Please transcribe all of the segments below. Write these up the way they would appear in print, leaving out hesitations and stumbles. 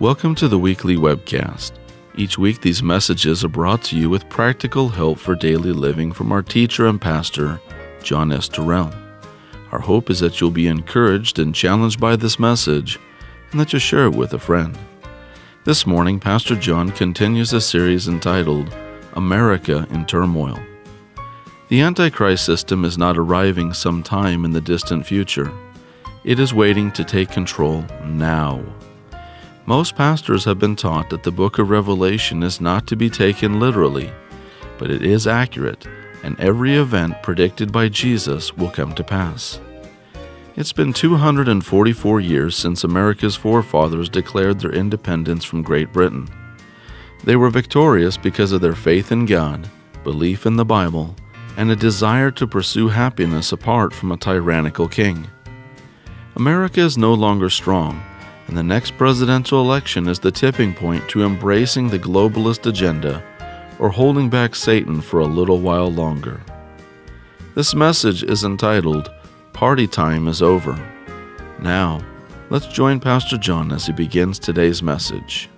Welcome to the weekly webcast. Each week, these messages are brought to you with practical help for daily living from our teacher and pastor, John S. Torell. Our hope is that you'll be encouraged and challenged by this message, and that you'll share it with a friend. This morning, Pastor John continues a series entitled, America in Turmoil. The Antichrist system is not arriving sometime in the distant future. It is waiting to take control now. Most pastors have been taught that the book of Revelation is not to be taken literally, but it is accurate, and every event predicted by Jesus will come to pass. It's been 244 years since America's forefathers declared their independence from Great Britain. They were victorious because of their faith in God, belief in the Bible, and a desire to pursue happiness apart from a tyrannical king. America is no longer strong, and the next presidential election is the tipping point to embracing the globalist agenda or holding back Satan for a little while longer. This message is entitled, Party Time is Over. Now, let's join Pastor John as he begins today's message.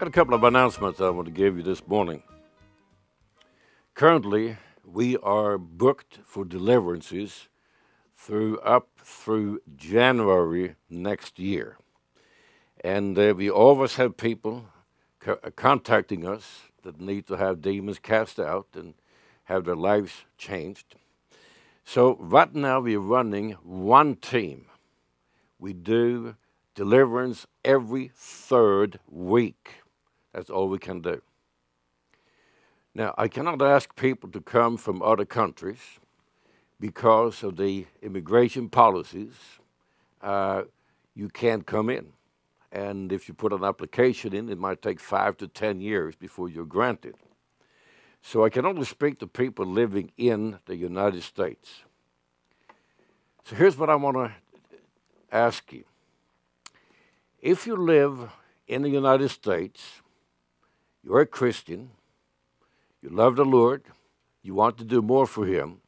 A couple of announcements I want to give you this morning. Currently, we are booked for deliverances up through January next year. And we always have people contacting us that need to have demons cast out and have their lives changed. So right now we're running one team. We do deliverance every third week. That's all we can do. Now, I cannot ask people to come from other countries because of the immigration policies. You can't come in. And if you put an application in, it might take 5 to 10 years before you're granted. So I can only speak to people living in the United States. So here's what I want to ask you. If you live in the United States, you're a Christian, you love the Lord, you want to do more for Him,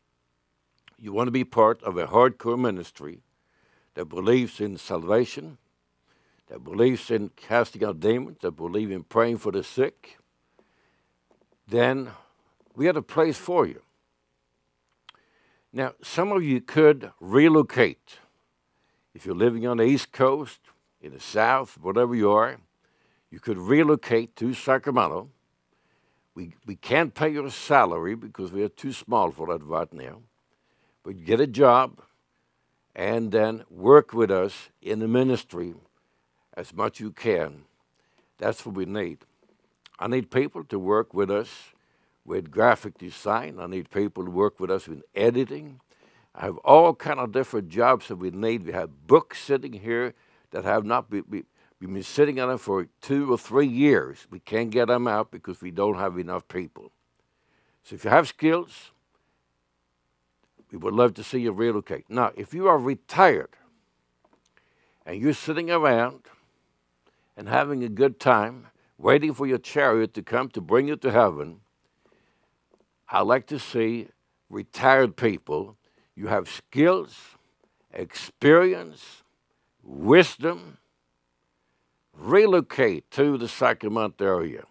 you want to be part of a hardcore ministry that believes in salvation, that believes in casting out demons, that believes in praying for the sick, then we have a place for you. Now, some of you could relocate. If you're living on the East Coast, in the South, whatever you are, you could relocate to Sacramento. We can't pay your salary because we are too small for that right now. But get a job and then work with us in the ministry as much as you can. That's what we need. I need people to work with us with graphic design. I need people to work with us with editing. I have all kind of different jobs that we need. We have books sitting here that have not been sitting on them for 2 or 3 years. We can't get them out because we don't have enough people. So if you have skills, we would love to see you relocate. Now, if you are retired and you're sitting around and having a good time, waiting for your chariot to come to bring you to heaven, I like to see retired people. You have skills, experience, wisdom, relocate to the Sacramento area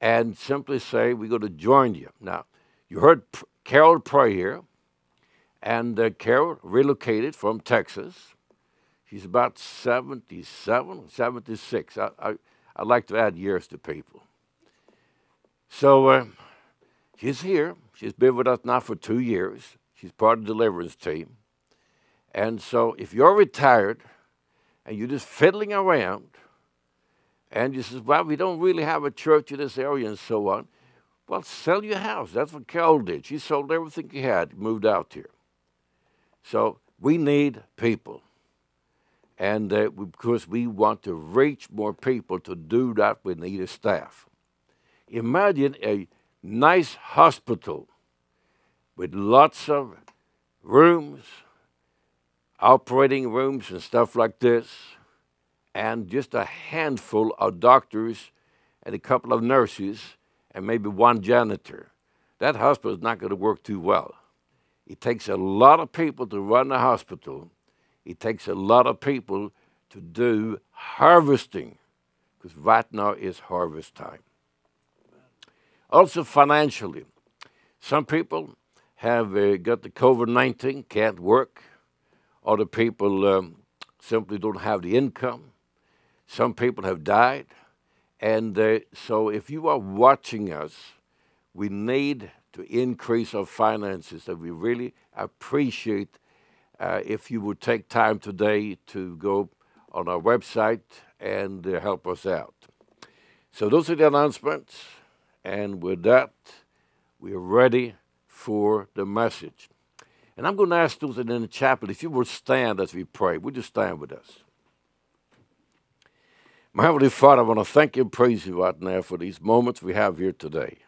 and simply say, we're going to join you. Now, you heard Carol Pray here, and Carol relocated from Texas. She's about 77, 76. I like to add years to people. So she's here. She's been with us now for 2 years. She's part of the deliverance team. And so if you're retired and you're just fiddling around and you say, well, we don't really have a church in this area and so on, well, sell your house. That's what Carol did. She sold everything she had, moved out here. So we need people. And because we want to reach more people, to do that, we need a staff. Imagine a nice hospital with lots of rooms, operating rooms and stuff like this, and just a handful of doctors and a couple of nurses and maybe one janitor, that hospital is not going to work too well. It takes a lot of people to run a hospital. It takes a lot of people to do harvesting, because right now is harvest time. Also financially, some people have got the COVID-19, can't work. Other people simply don't have the income. Some people have died. And so if you are watching us, we need to increase our finances. And we really appreciate if you would take time today to go on our website and help us out. So those are the announcements. And with that, we are ready for the message. And I'm going to ask those in the chapel, if you will stand as we pray. Would you stand with us? My Heavenly Father, I want to thank you and praise you right now for these moments we have here today.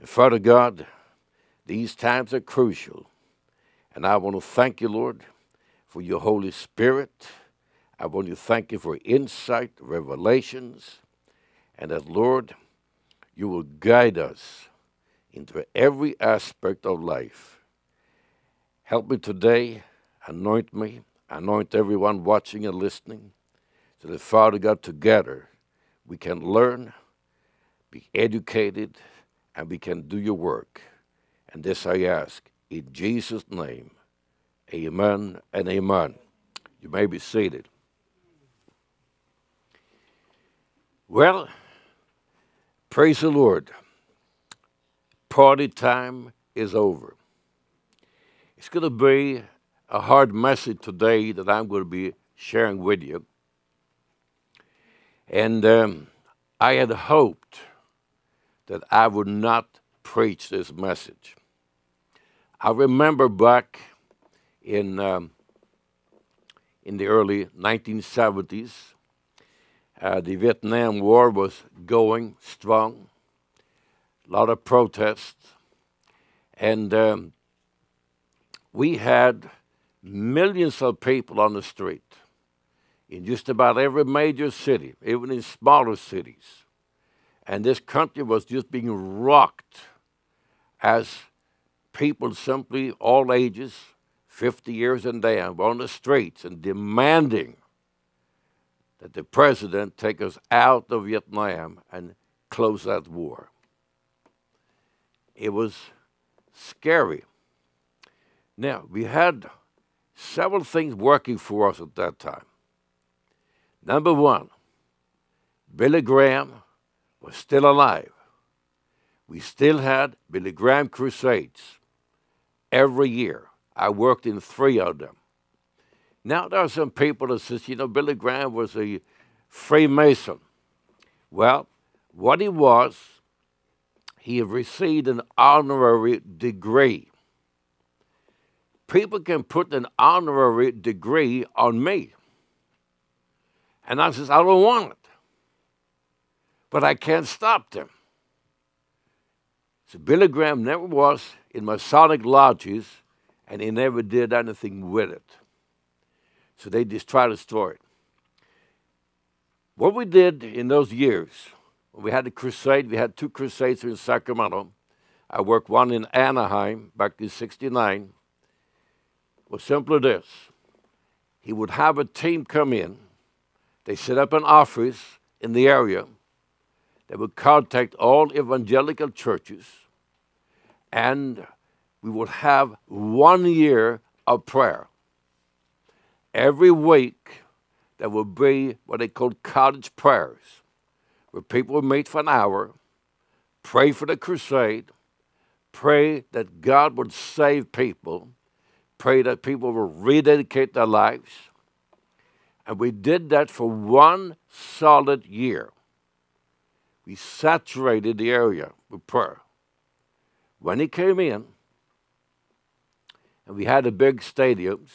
And Father God, these times are crucial. And I want to thank you, Lord, for your Holy Spirit. I want to thank you for insight, revelations, and that, Lord, you will guide us into every aspect of life. Help me today, anoint me, anoint everyone watching and listening, so that, Father God, together we can learn, be educated, and we can do your work. And this I ask in Jesus' name. Amen and amen. You may be seated. Well, praise the Lord. Party time is over. It's going to be a hard message today that I'm going to be sharing with you. And I had hoped that I would not preach this message. I remember back in the early 1970s, the Vietnam War was going strong, a lot of protests, and we had millions of people on the street. In just about every major city, even in smaller cities. And this country was just being rocked as people simply, all ages, 50 years and down, were on the streets and demanding that the president take us out of Vietnam and close that war. It was scary. Now, we had several things working for us at that time. Number one, Billy Graham was still alive. We still had Billy Graham crusades every year. I worked in 3 of them. Now there are some people that says, you know, Billy Graham was a Freemason. Well, what he was, he received an honorary degree. People can put an honorary degree on me. And I says, I don't want it. But I can't stop them. So Billy Graham never was in Masonic lodges, and he never did anything with it. So they just tried to destroy it. What we did in those years, we had a crusade. We had 2 crusades in Sacramento. I worked one in Anaheim back in '69. Was simply this. He would have a team come in. They set up an office in the area. They would contact all evangelical churches, and we would have 1 year of prayer. Every week, there would be what they called cottage prayers, where people would meet for an hour, pray for the crusade, pray that God would save people, pray that people would rededicate their lives. And we did that for 1 solid year. We saturated the area with prayer. When he came in, and we had the big stadiums,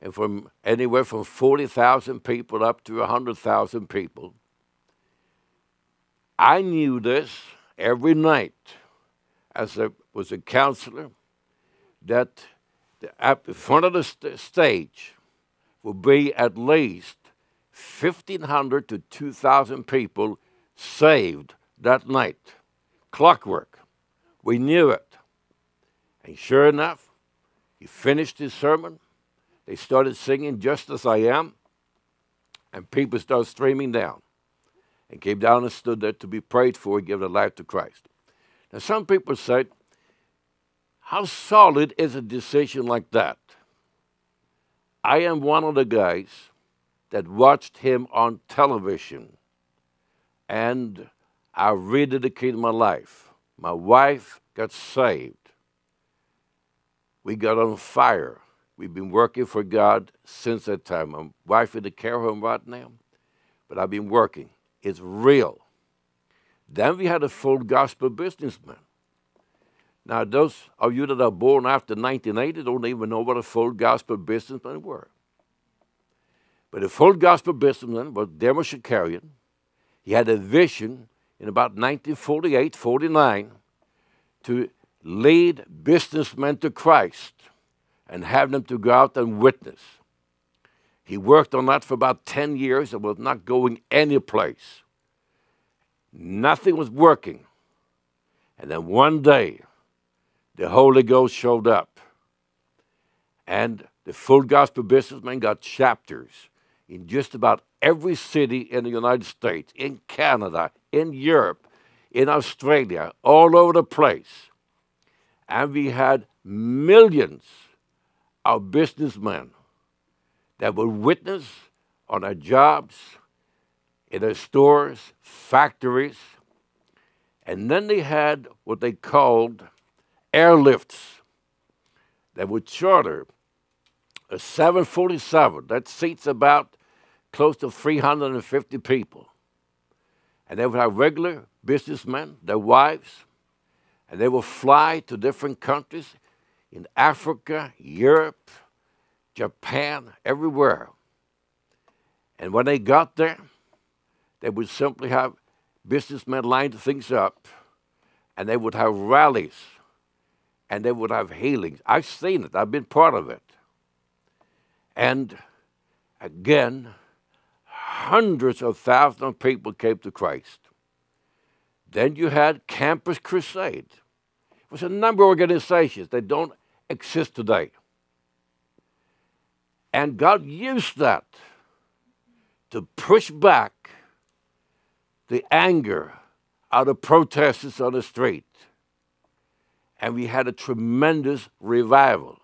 and from anywhere from 40,000 people up to 100,000 people, I knew this every night as I was a counselor, that up in front of the stage, will be at least 1,500 to 2,000 people saved that night. Clockwork. We knew it. And sure enough, he finished his sermon. They started singing, "Just As I Am," and people started streaming down and came down and stood there to be prayed for and give their life to Christ. Now, some people said, how solid is a decision like that? I am one of the guys that watched him on television, and I rededicated my life. My wife got saved. We got on fire. We've been working for God since that time. My wife is in the care home right now, but I've been working. It's real. Then we had a full gospel businessman. Now, those of you that are born after 1980 don't even know what a full gospel businessman were. But a full gospel businessman was Demos Shakarian. He had a vision in about 1948, 49 to lead businessmen to Christ and have them to go out and witness. He worked on that for about 10 years and was not going anyplace. Nothing was working. And then one day, the Holy Ghost showed up. And the full gospel businessman got chapters in just about every city in the United States, in Canada, in Europe, in Australia, all over the place. And we had millions of businessmen that would witness on their jobs, in their stores, factories. And then they had what they called airlifts that would charter a 747 that seats about close to 350 people. And they would have regular businessmen, their wives, and they would fly to different countries in Africa, Europe, Japan, everywhere. And when they got there, they would simply have businessmen line things up, and they would have rallies, and they would have healings. I've seen it. I've been part of it. And again, hundreds of thousands of people came to Christ. Then you had Campus Crusade. It was a number of organizations that don't exist today. And God used that to push back the anger out of protesters on the street. And we had a tremendous revival.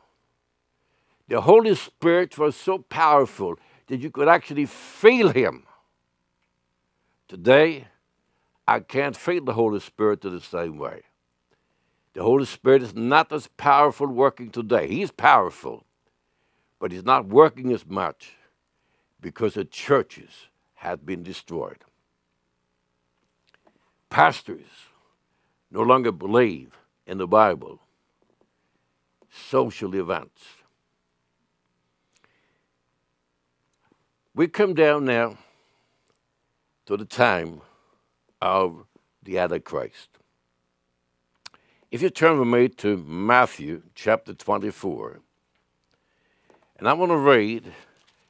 The Holy Spirit was so powerful that you could actually feel him. Today, I can't feel the Holy Spirit in the same way. The Holy Spirit is not as powerful working today. He's powerful, but he's not working as much because the churches have been destroyed. Pastors no longer believe in the Bible. Social events. We come down now to the time of the Antichrist. If you turn with me to Matthew chapter 24, and I want to read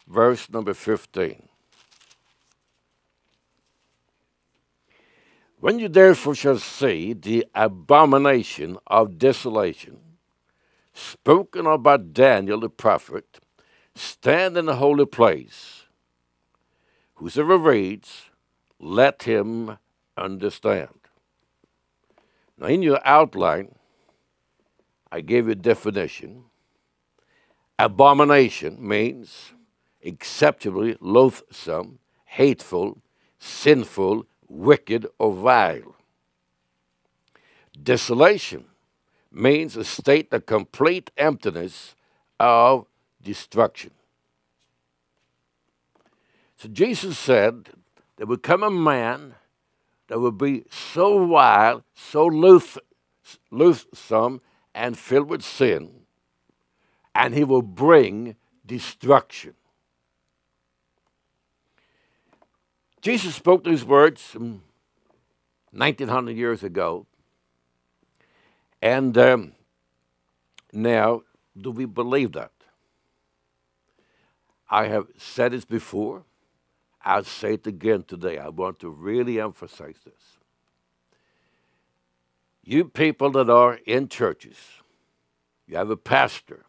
verse number 15. When you therefore shall see the abomination of desolation, spoken of by Daniel the prophet, stand in the holy place. Whosoever reads, let him understand. Now, in your outline, I gave you a definition. Abomination means acceptably loathsome, hateful, sinful, wicked, or vile. Desolation means a state of complete emptiness of destruction. So Jesus said there would come a man that would be so wild, so loathsome, and filled with sin, and he will bring destruction. Jesus spoke these words 1,900 years ago, and now do we believe that? I have said this before. I'll say it again today. I want to really emphasize this. You people that are in churches, you have a pastor.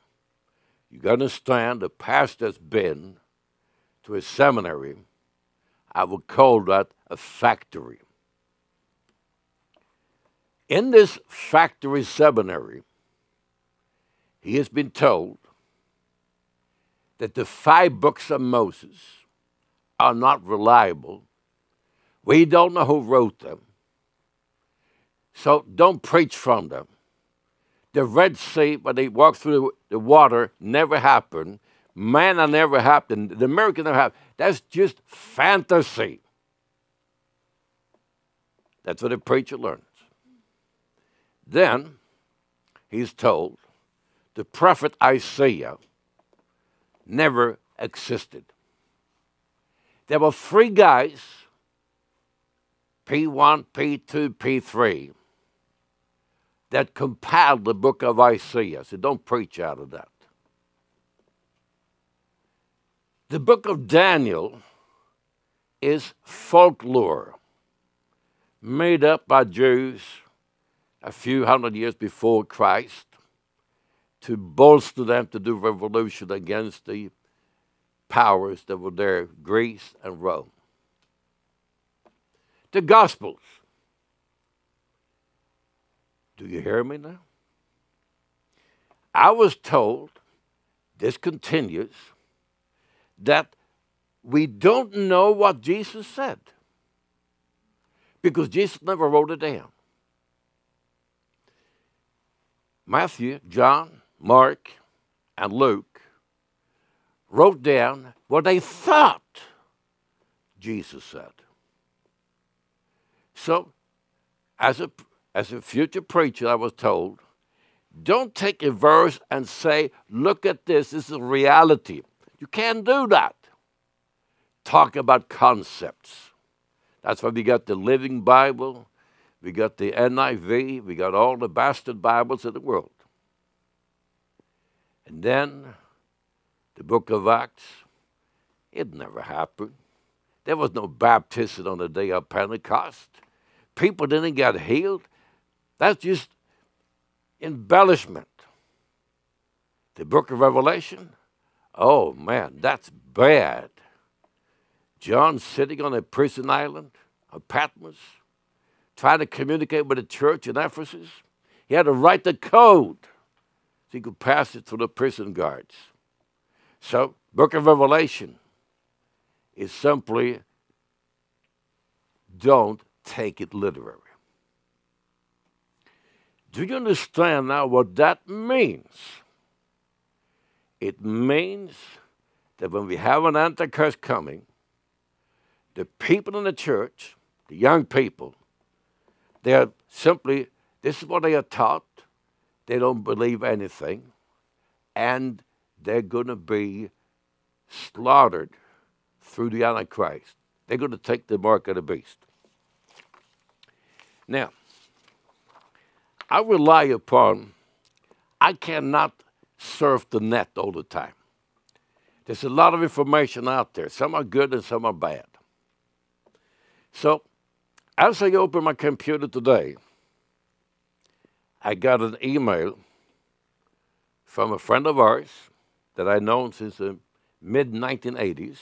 You got to understand the pastor's been to a seminary. I would call that a factory. In this factory seminary, he has been told that the 5 books of Moses are not reliable. We don't know who wrote them. So don't preach from them. The Red Sea, when they walked through the water, never happened. Manna never happened. The miracle never happened. That's just fantasy. That's what a preacher learns. Then he's told the prophet Isaiah never existed. There were 3 guys, P1, P2, P3, that compiled the book of Isaiah. So don't preach out of that. The book of Daniel is folklore made up by Jews a few hundred years before Christ to bolster them to do revolution against the powers that were there, Greece and Rome. The Gospels. Do you hear me now? I was told, this continues, that we don't know what Jesus said because Jesus never wrote it down. Matthew, John, Mark, and Luke wrote down what they thought Jesus said. So, as a future preacher, I was told, don't take a verse and say, look at this, this is reality. You can't do that. Talk about concepts. That's why we got the Living Bible, we got the NIV, we got all the bastard Bibles in the world. And then the book of Acts, it never happened. There was no baptism on the day of Pentecost. People didn't get healed. That's just embellishment. The book of Revelation, oh man, that's bad. John sitting on a prison island of Patmos, trying to communicate with the church in Ephesus. He had to write the code so he could pass it through the prison guards. So, book of Revelation is simply don't take it literally. Do you understand now what that means? It means that when we have an Antichrist coming, the people in the church, the young people, they are simply, this is what they are taught, they don't believe anything, and they're going to be slaughtered through the Antichrist. They're going to take the mark of the beast. Now, I rely upon, I cannot surf the net all the time. There's a lot of information out there. Some are good and some are bad. So, as I open my computer today, I got an email from a friend of ours that I've known since the mid-1980s,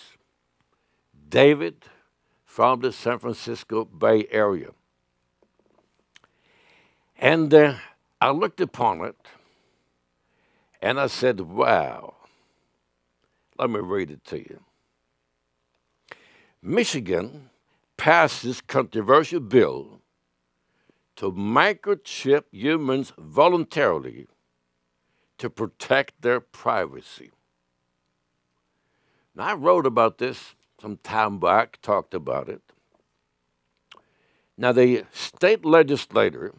David from the San Francisco Bay Area. And I looked upon it, and I said, wow. Let me read it to you. Michigan passes controversial bill to microchip humans voluntarily to protect their privacy. Now, I wrote about this some time back, talked about it. Now, the state legislator,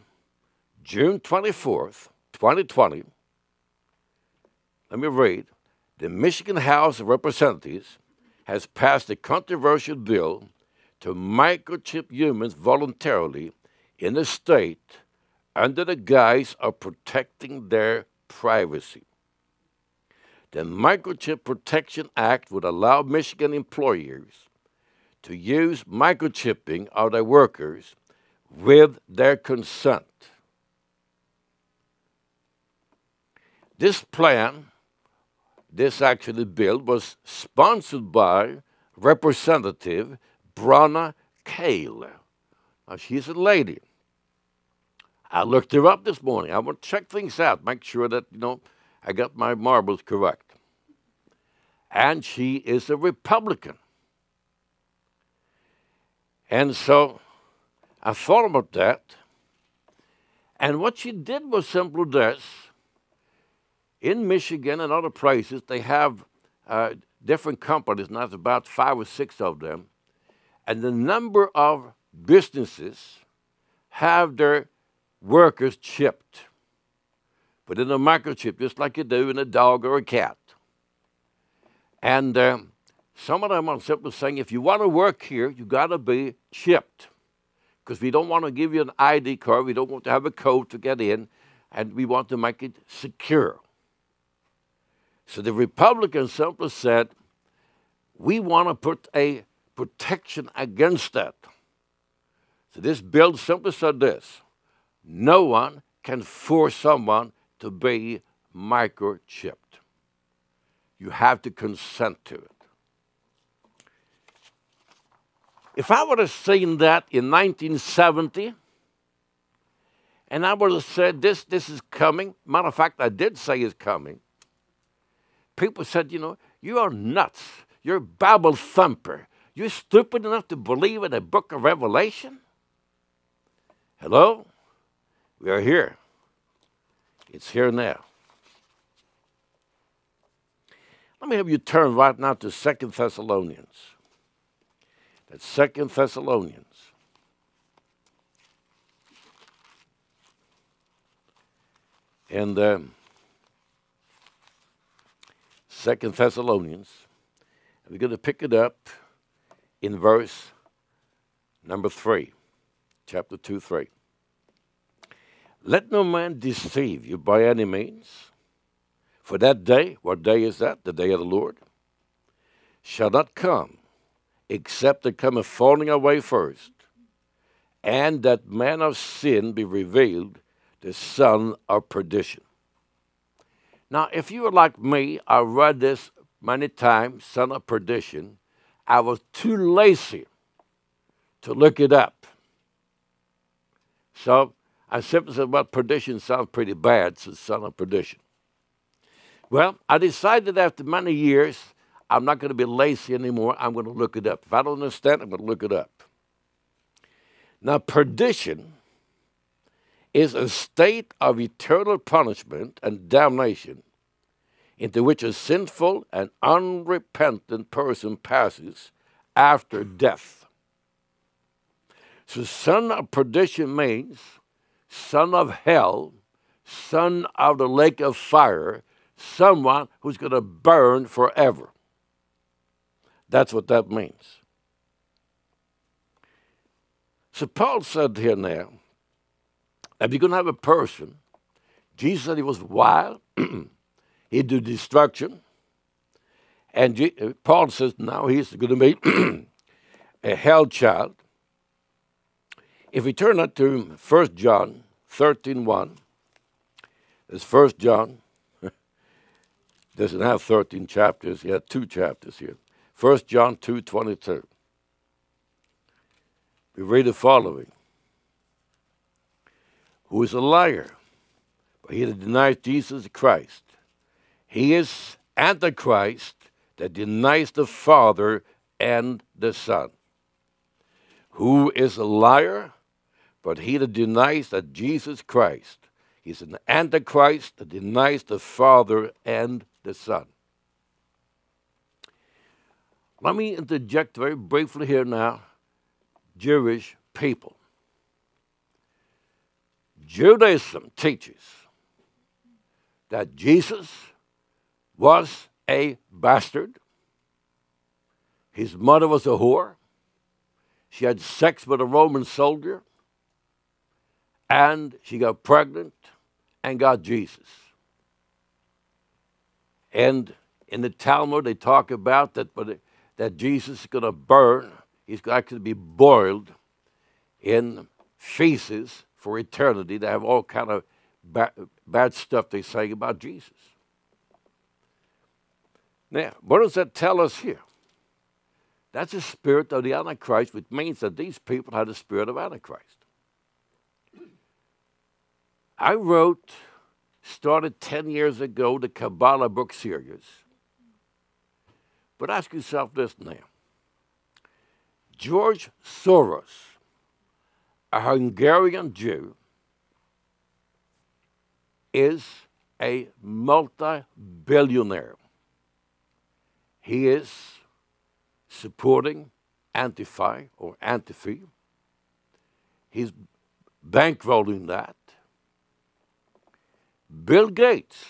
June 24th, 2020, let me read, the Michigan House of Representatives has passed a controversial bill to microchip humans voluntarily in the state under the guise of protecting their privacy. The Microchip Protection Act would allow Michigan employers to use microchipping of their workers with their consent This plan, this actually bill, was sponsored by Representative Brona Kale. Now, she's a lady. I looked her up this morning. I want to check things out, make sure that, you know, I got my marbles correct. And she is a Republican. And so I thought about that. And what she did was simply this. In Michigan and other places, they have different companies, and there's about 5 or 6 of them. And the number of businesses have their workers chipped. But in a microchip, just like you do in a dog or a cat. And some of them are simply saying, if you want to work here, you got to be chipped. Because we don't want to give you an ID card. We don't want to have a code to get in. And we want to make it secure. So the Republicans simply said, we want to put a protection against that. So this bill simply said this. No one can force someone to be microchipped. You have to consent to it. If I would have seen that in 1970, and I would have said, this is coming. Matter of fact, I did say it's coming. People said, you know, you are nuts. You're a Bible thumper. You're stupid enough to believe in a book of Revelation? Hello? We are here. It's here now. Let me have you turn right now to 2 Thessalonians. That's 2 Thessalonians. And 2 Thessalonians, we're going to pick it up in verse number 3, chapter 2, 3. Let no man deceive you by any means, for that day, what day is that? The day of the Lord, shall not come, except there come a falling away first, and that man of sin be revealed, the son of perdition. Now, if you were like me, I read this many times, son of perdition. I was too lazy to look it up. So I simply said, well, perdition sounds pretty bad, so son of perdition. Well, I decided after many years, I'm not going to be lazy anymore. I'm going to look it up. If I don't understand, I'm going to look it up. Now, perdition is a state of eternal punishment and damnation into which a sinful and unrepentant person passes after death. So son of perdition means son of hell, son of the lake of fire, someone who's going to burn forever. That's what that means. So Paul said here now, if you're going to have a person, Jesus said he was wild, he'd do destruction, and Paul says now he's going to be a hell child. If we turn that to 1 John 13:1, it's 1 John, doesn't have 13 chapters, he had 2 chapters here. 1 John 2:22. We read the following. Who is a liar? But he that denies Jesus Christ. He is Antichrist that denies the Father and the Son. Who is a liar? But he that denies that Jesus Christ. He's an Antichrist that denies the Father and the Son. Let me interject very briefly here now, Jewish people. Judaism teaches that Jesus was a bastard. His mother was a whore. She had sex with a Roman soldier. And she got pregnant and got Jesus. And in the Talmud, they talk about that, but that Jesus is going to burn, he's going to actually be boiled in feces for eternity. They have all kind of bad stuff they say about Jesus. Now, what does that tell us here? That's the spirit of the Antichrist, which means that these people had the spirit of Antichrist. I wrote, started 10 years ago, the Kabbalah book series. But ask yourself this now. George Soros, a Hungarian Jew, is a multi-billionaire. He is supporting Antifa or Antifa. He's bankrolling that. Bill Gates,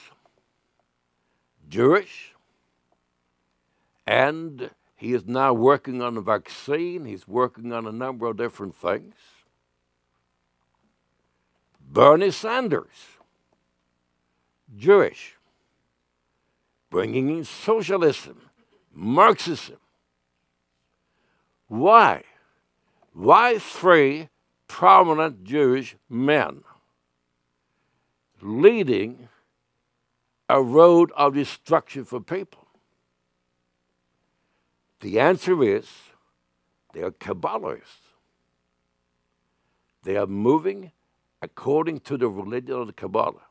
Jewish, and he is now working on a vaccine. He's working on a number of different things. Bernie Sanders, Jewish, bringing in socialism, Marxism. Why? Why three prominent Jewish men leading a road of destruction for people? The answer is they are Kabbalists. They are moving according to the religion of the Kabbalah.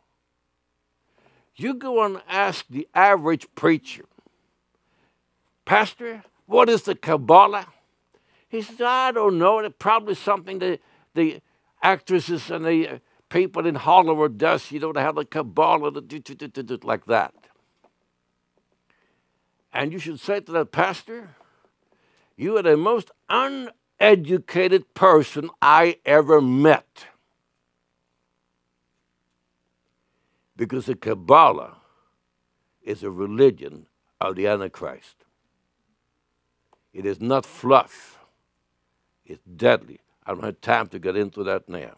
You go and ask the average preacher, Pastor, what is the Kabbalah? He says, I don't know. It's probably something that the actresses and the people in Hollywood does. You know, they have the Kabbalah, like that. And you should say to that pastor, you are the most uneducated person I ever met. Because the Kabbalah is a religion of the Antichrist. It is not fluff. It's deadly. I don't have time to get into that now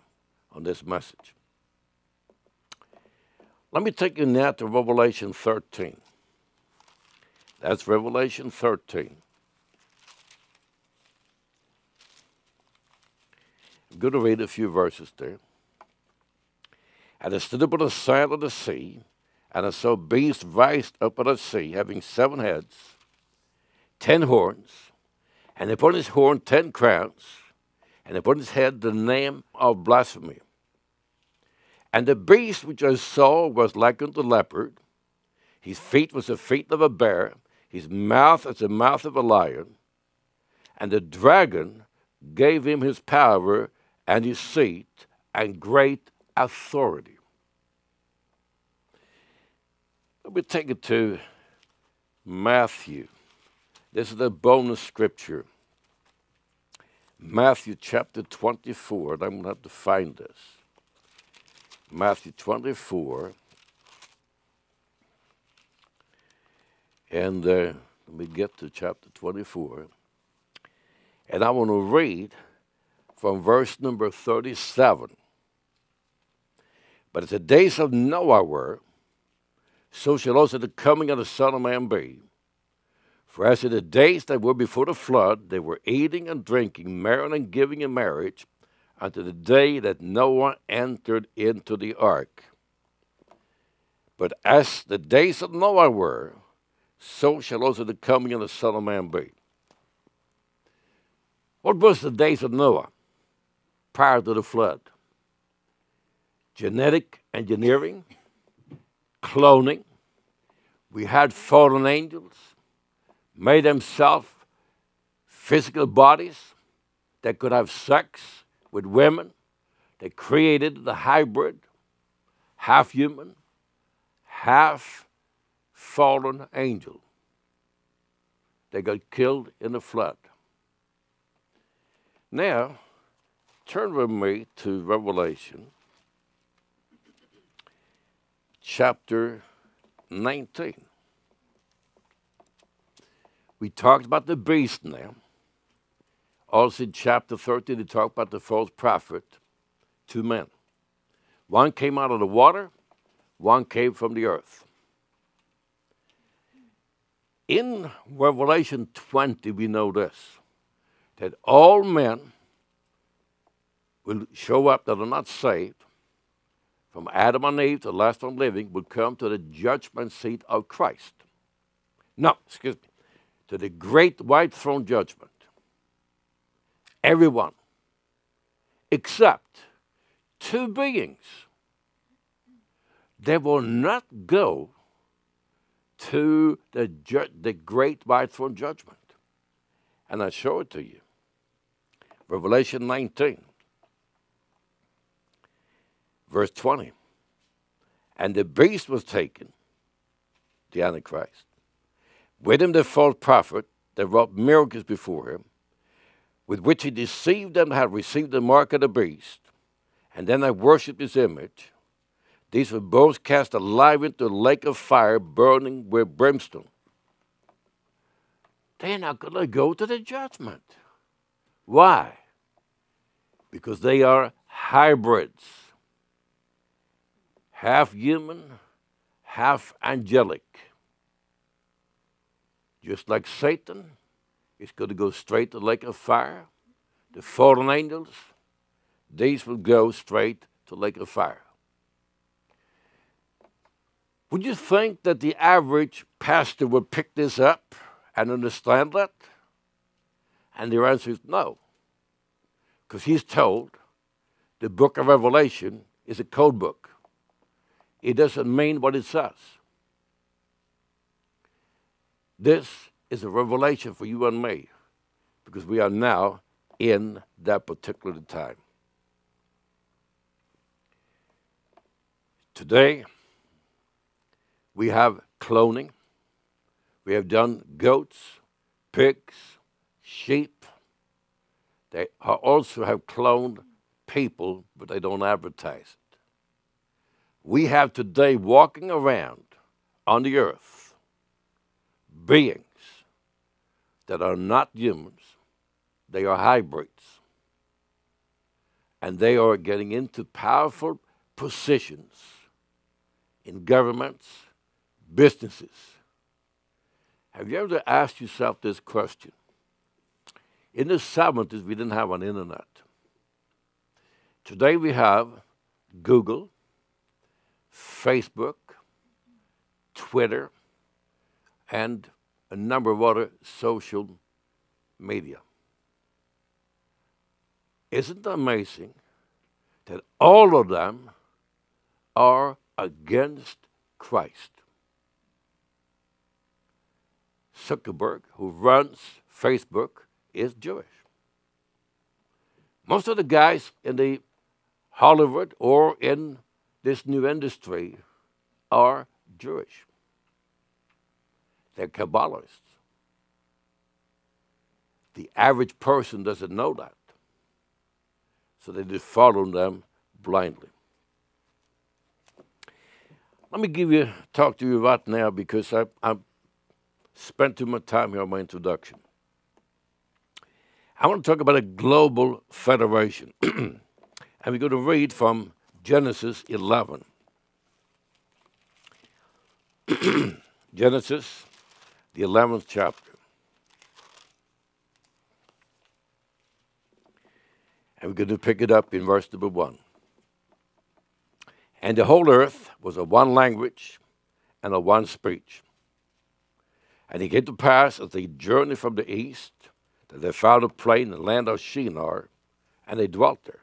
on this message. Let me take you now to Revelation 13. That's Revelation 13. I'm going to read a few verses there. And I stood upon the side of the sea, and I saw beasts rise up out of the sea, having 7 heads, 10 horns, and upon his horn 10 crowns, and upon his head the name of blasphemy. And the beast which I saw was like unto a leopard. His feet was the feet of a bear, his mouth as the mouth of a lion. And the dragon gave him his power and his seat and great authority. Let me take it to Matthew. This is the bonus scripture. Matthew chapter 24, and I'm going to have to find this. Matthew 24, and let me get to chapter 24, and I want to read from verse number 37. But as the days of Noah were, so shall also the coming of the Son of Man be. For as in the days that were before the flood, they were eating and drinking, marrying and giving in marriage, unto the day that Noah entered into the ark. But as the days of Noah were, so shall also the coming of the Son of Man be. What was the days of Noah prior to the flood? Genetic engineering, cloning. We had fallen angels, made themselves physical bodies that could have sex with women. They created the hybrid, half human, half fallen angel. They got killed in the flood. Now, turn with me to Revelation chapter 19. We talked about the beast now. Also in chapter 30, they talked about the false prophet, 2 men. One came out of the water, one came from the earth. In Revelation 20, we know this, that all men will show up that are not saved, from Adam and Eve to the last one living, would come to the judgment seat of Christ. No, excuse me, to the great white throne judgment. Everyone, except two beings, they will not go to the great white throne judgment. And I show it to you. Revelation 19, verse 20. And the beast was taken, the Antichrist, with him the false prophet that wrought miracles before him, with which he deceived them that had received the mark of the beast, and then they worshipped his image. These were both cast alive into the lake of fire, burning with brimstone. They're not going to go to the judgment. Why? Because they are hybrids. Half human, half angelic. Just like Satan, it's going to go straight to the lake of fire. The fallen angels, these will go straight to the lake of fire. Would you think that the average pastor would pick this up and understand that? And the answer is no. Because he's told the book of Revelation is a code book. It doesn't mean what it says. This is a revelation for you and me, because we are now in that particular time. Today, we have cloning. We have done goats, pigs, sheep. They also have cloned people, but they don't advertise it. We have today walking around on the earth beings that are not humans. They are hybrids. And they are getting into powerful positions in governments, businesses. Have you ever asked yourself this question? In the 70s, we didn't have an internet. Today we have Google, Facebook, Twitter, and a number of other social media. Isn't it amazing that all of them are against Christ? Zuckerberg, who runs Facebook, is Jewish. Most of the guys in the Hollywood or in this new industry are Jewish. They're Kabbalists. The average person doesn't know that. So they just follow them blindly. Let me talk to you about now, because I spent too much time here on my introduction. I want to talk about a global federation. And we're going to read from Genesis 11. Genesis, the 11th chapter. And we're going to pick it up in verse number 1. And the whole earth was of one language and of one speech. And it came to pass, as they journeyed from the east, that they found a plain in the land of Shinar, and they dwelt there.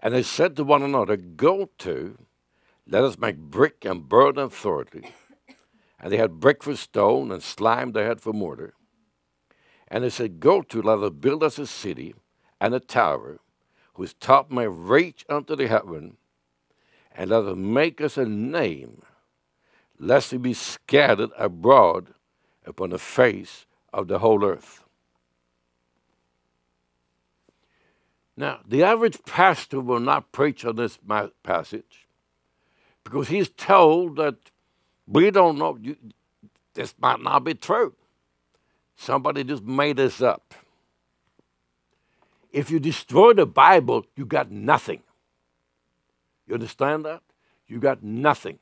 And they said to one another, "Go to, let us make brick and burn them thoroughly." And they had brick for stone, and slime they had for mortar. And they said, "Go to, let us build us a city and a tower, whose top may reach unto the heaven, and let us make us a name, lest we be scattered abroad upon the face of the whole earth." Now, the average pastor will not preach on this passage, because he's told that we don't know, this might not be true. Somebody just made this up. If you destroy the Bible, you got nothing. You understand that? You got nothing.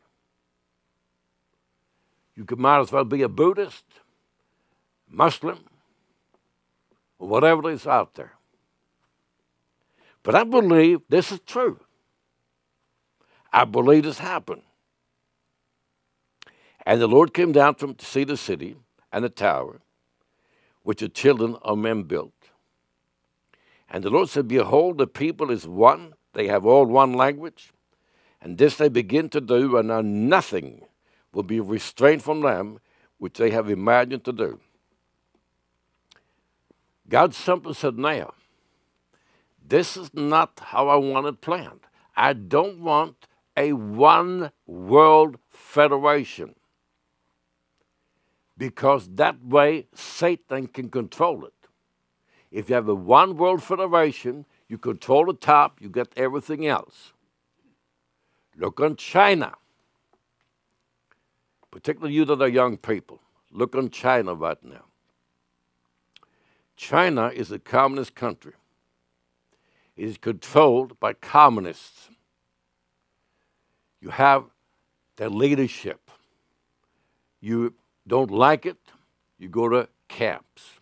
You could might as well be a Buddhist, Muslim, or whatever is out there. But I believe this is true. I believe this happened. And the Lord came down to see the city and the tower, which the children of men built. And the Lord said, behold, the people is one. They have all one language. And this they begin to do, and now nothing will be restrained from them which they have imagined to do. God simply said, now, this is not how I want it planned. I don't want a one-world federation, because that way Satan can control it. If you have a one-world federation, you control the top, you get everything else. Look on China, particularly you that are young people. Look on China right now. China is a communist country. It is controlled by communists. You have their leadership. You don't like it, you go to camps.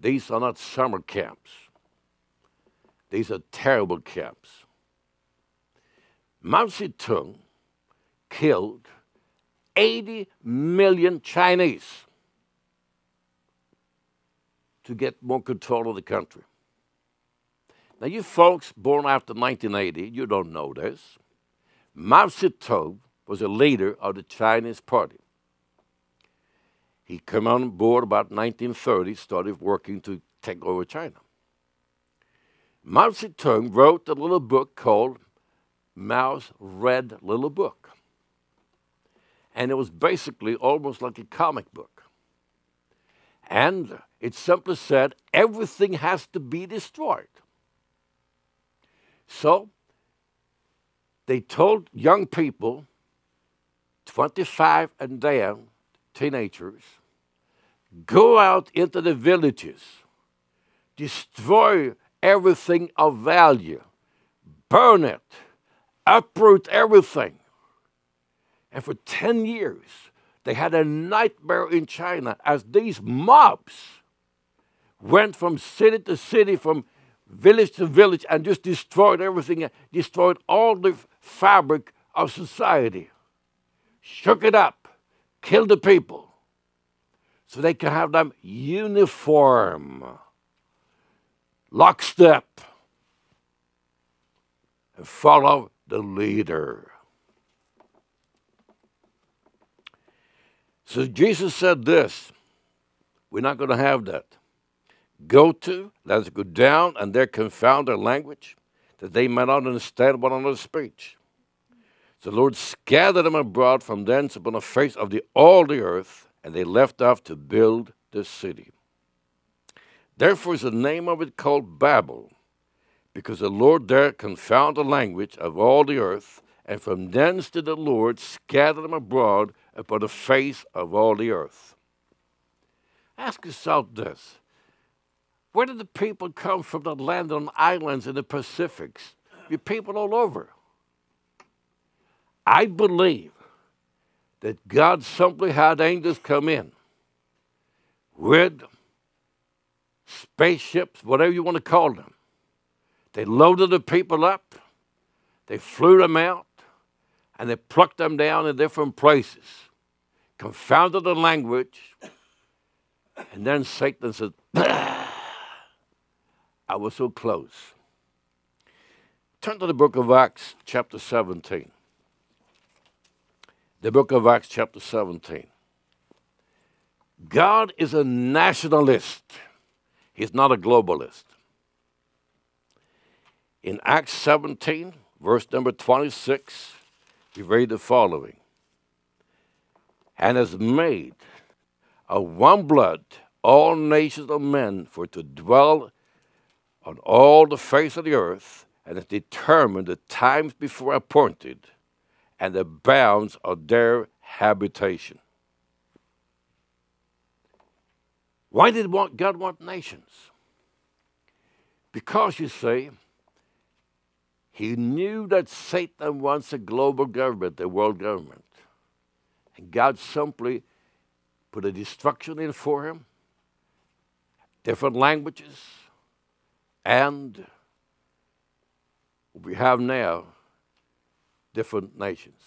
These are not summer camps. These are terrible camps. Mao Zedong killed 80 million Chinese to get more control of the country. Now, you folks born after 1980, you don't know this. Mao Zedong was a leader of the Chinese Party. He came on board about 1930, started working to take over China. Mao Zedong wrote a little book called Mao's Red Little Book. And it was basically almost like a comic book. And it simply said, everything has to be destroyed. So they told young people, 25 and down, teenagers, go out into the villages, destroy everything of value, burn it, uproot everything. And for 10 years, they had a nightmare in China as these mobs went from city to city, from village to village, and just destroyed everything, destroyed all the fabric of society, shook it up, kill the people so they can have them uniform, lockstep, and follow the leader. So Jesus said this, we're not going to have that. Go to, let us go down, and there confound their language, that they may not understand one another's speech. The Lord scattered them abroad from thence upon the face of all the earth, and they left off to build the city. Therefore is the name of it called Babel, because the Lord there confounded the language of all the earth, and from thence did the Lord scatter them abroad upon the face of all the earth. Ask yourself this. Where did the people come from that landed on islands in the Pacifics? You're people all over. I believe that God simply had angels come in with spaceships, whatever you want to call them. They loaded the people up, they flew them out, and they plucked them down in different places, confounded the language, and then Satan said, I was so close. Turn to the book of Acts, chapter 17. The book of Acts, chapter 17. God is a nationalist. He's not a globalist. In Acts 17, verse number 26, we read the following. And has made of one blood all nations of men for to dwell on all the face of the earth, and has determined the times before appointed, and the bounds of their habitation. Why did God want nations? Because, you see, he knew that Satan wants a global government, a world government. And God simply put a destruction in for him, different languages, and what we have now, different nations.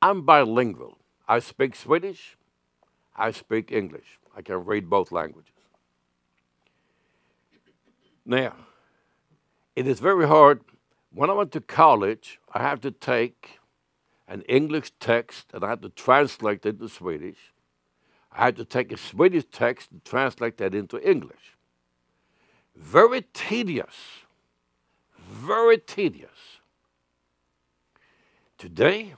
I'm bilingual. I speak Swedish. I speak English. I can read both languages. Now, it is very hard. When I went to college, I had to take an English text and I had to translate it into Swedish. I had to take a Swedish text and translate that into English. Very tedious. Very tedious. Today,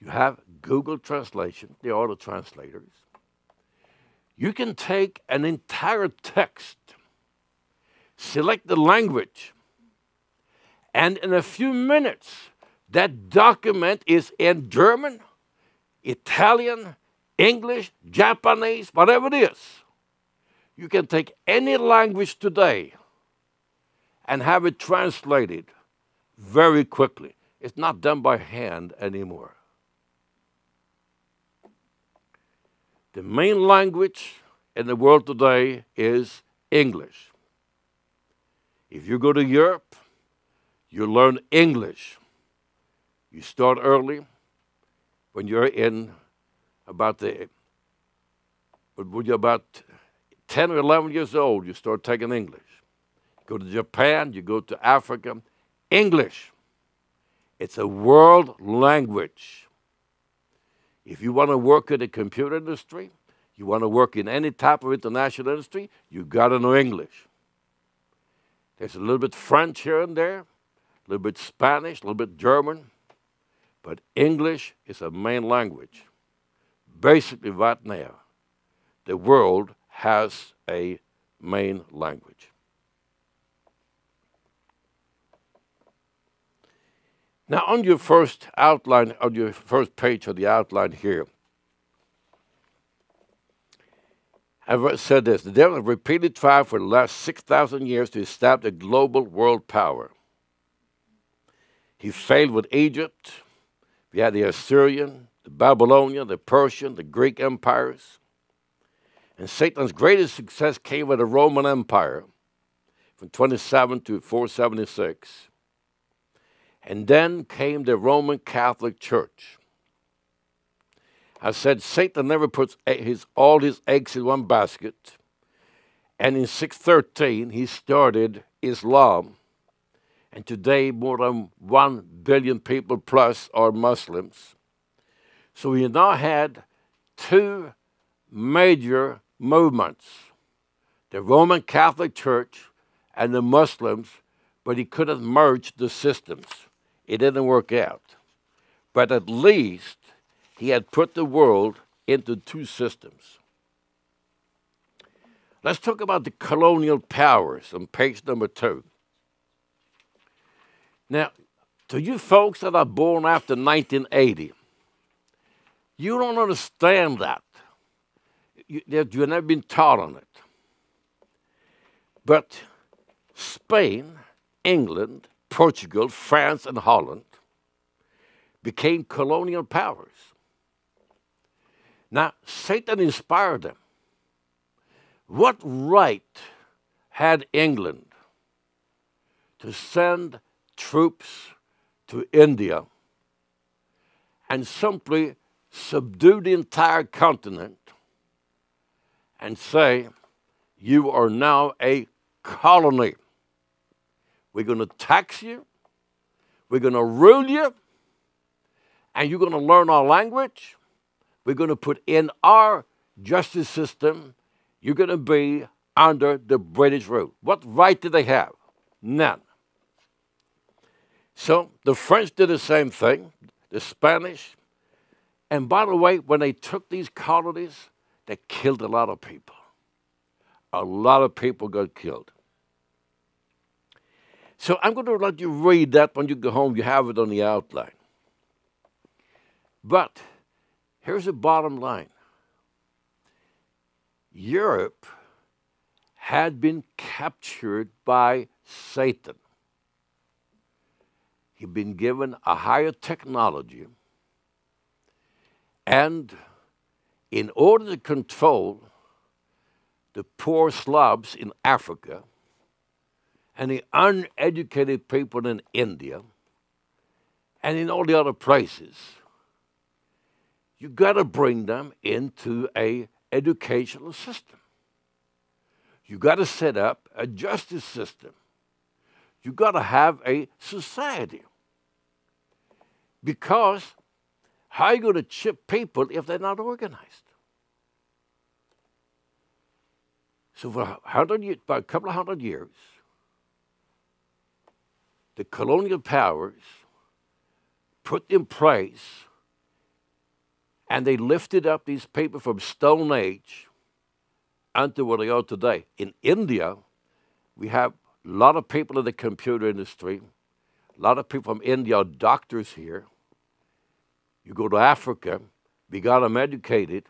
you have Google Translation, the auto translators. You can take an entire text, select the language, and in a few minutes, that document is in German, Italian, English, Japanese, whatever it is. You can take any language today and have it translated very quickly. It's not done by hand anymore. The main language in the world today is English. If you go to Europe, you learn English. You start early when you're about 10 or 11 years old, you start taking English. You go to Japan, you go to Africa, English. It's a world language. If you want to work in the computer industry, you want to work in any type of international industry, you got to know English. There's a little bit French here and there, a little bit Spanish, a little bit German, but English is a main language. Basically right now, the world has a main language. Now, on your first outline, on your first page of the outline here, I've said this: the devil has repeatedly tried for the last 6,000 years to establish a global world power. He failed with Egypt. We had the Assyrian, the Babylonian, the Persian, the Greek empires. And Satan's greatest success came with the Roman Empire from 27 to 476. And then came the Roman Catholic Church. I said Satan never puts all his eggs in one basket. And in 613, he started Islam. And today, more than 1 billion people plus are Muslims. So we now had two major movements, the Roman Catholic Church and the Muslims, but he couldn't merge the systems. It didn't work out. But at least he had put the world into two systems. Let's talk about the colonial powers on page number 2. Now, to you folks that are born after 1980, you don't understand that. You've never been taught on it. But Spain, England, Portugal, France, and Holland became colonial powers. Now, Satan inspired them. What right had England to send troops to India and simply subdue the entire continent and say, you are now a colony? We're going to tax you, we're going to rule you, and you're going to learn our language, we're going to put in our justice system, you're going to be under the British rule. What right did they have? None. So the French did the same thing, the Spanish, and by the way, when they took these colonies, they killed a lot of people. A lot of people got killed. So I'm going to let you read that when you go home. You have it on the outline. But here's the bottom line. Europe had been captured by Satan. He'd been given a higher technology. And in order to control the poor slobs in Africa, and the uneducated people in India, and in all the other places. You got to bring them into an educational system. You got to set up a justice system. You got to have a society. Because how are you going to chip people if they're not organized? So for a couple of hundred years, the colonial powers put in place, and they lifted up these people from Stone Age unto where they are today. In India, we have a lot of people in the computer industry. A lot of people from India are doctors here. You go to Africa, we got them educated.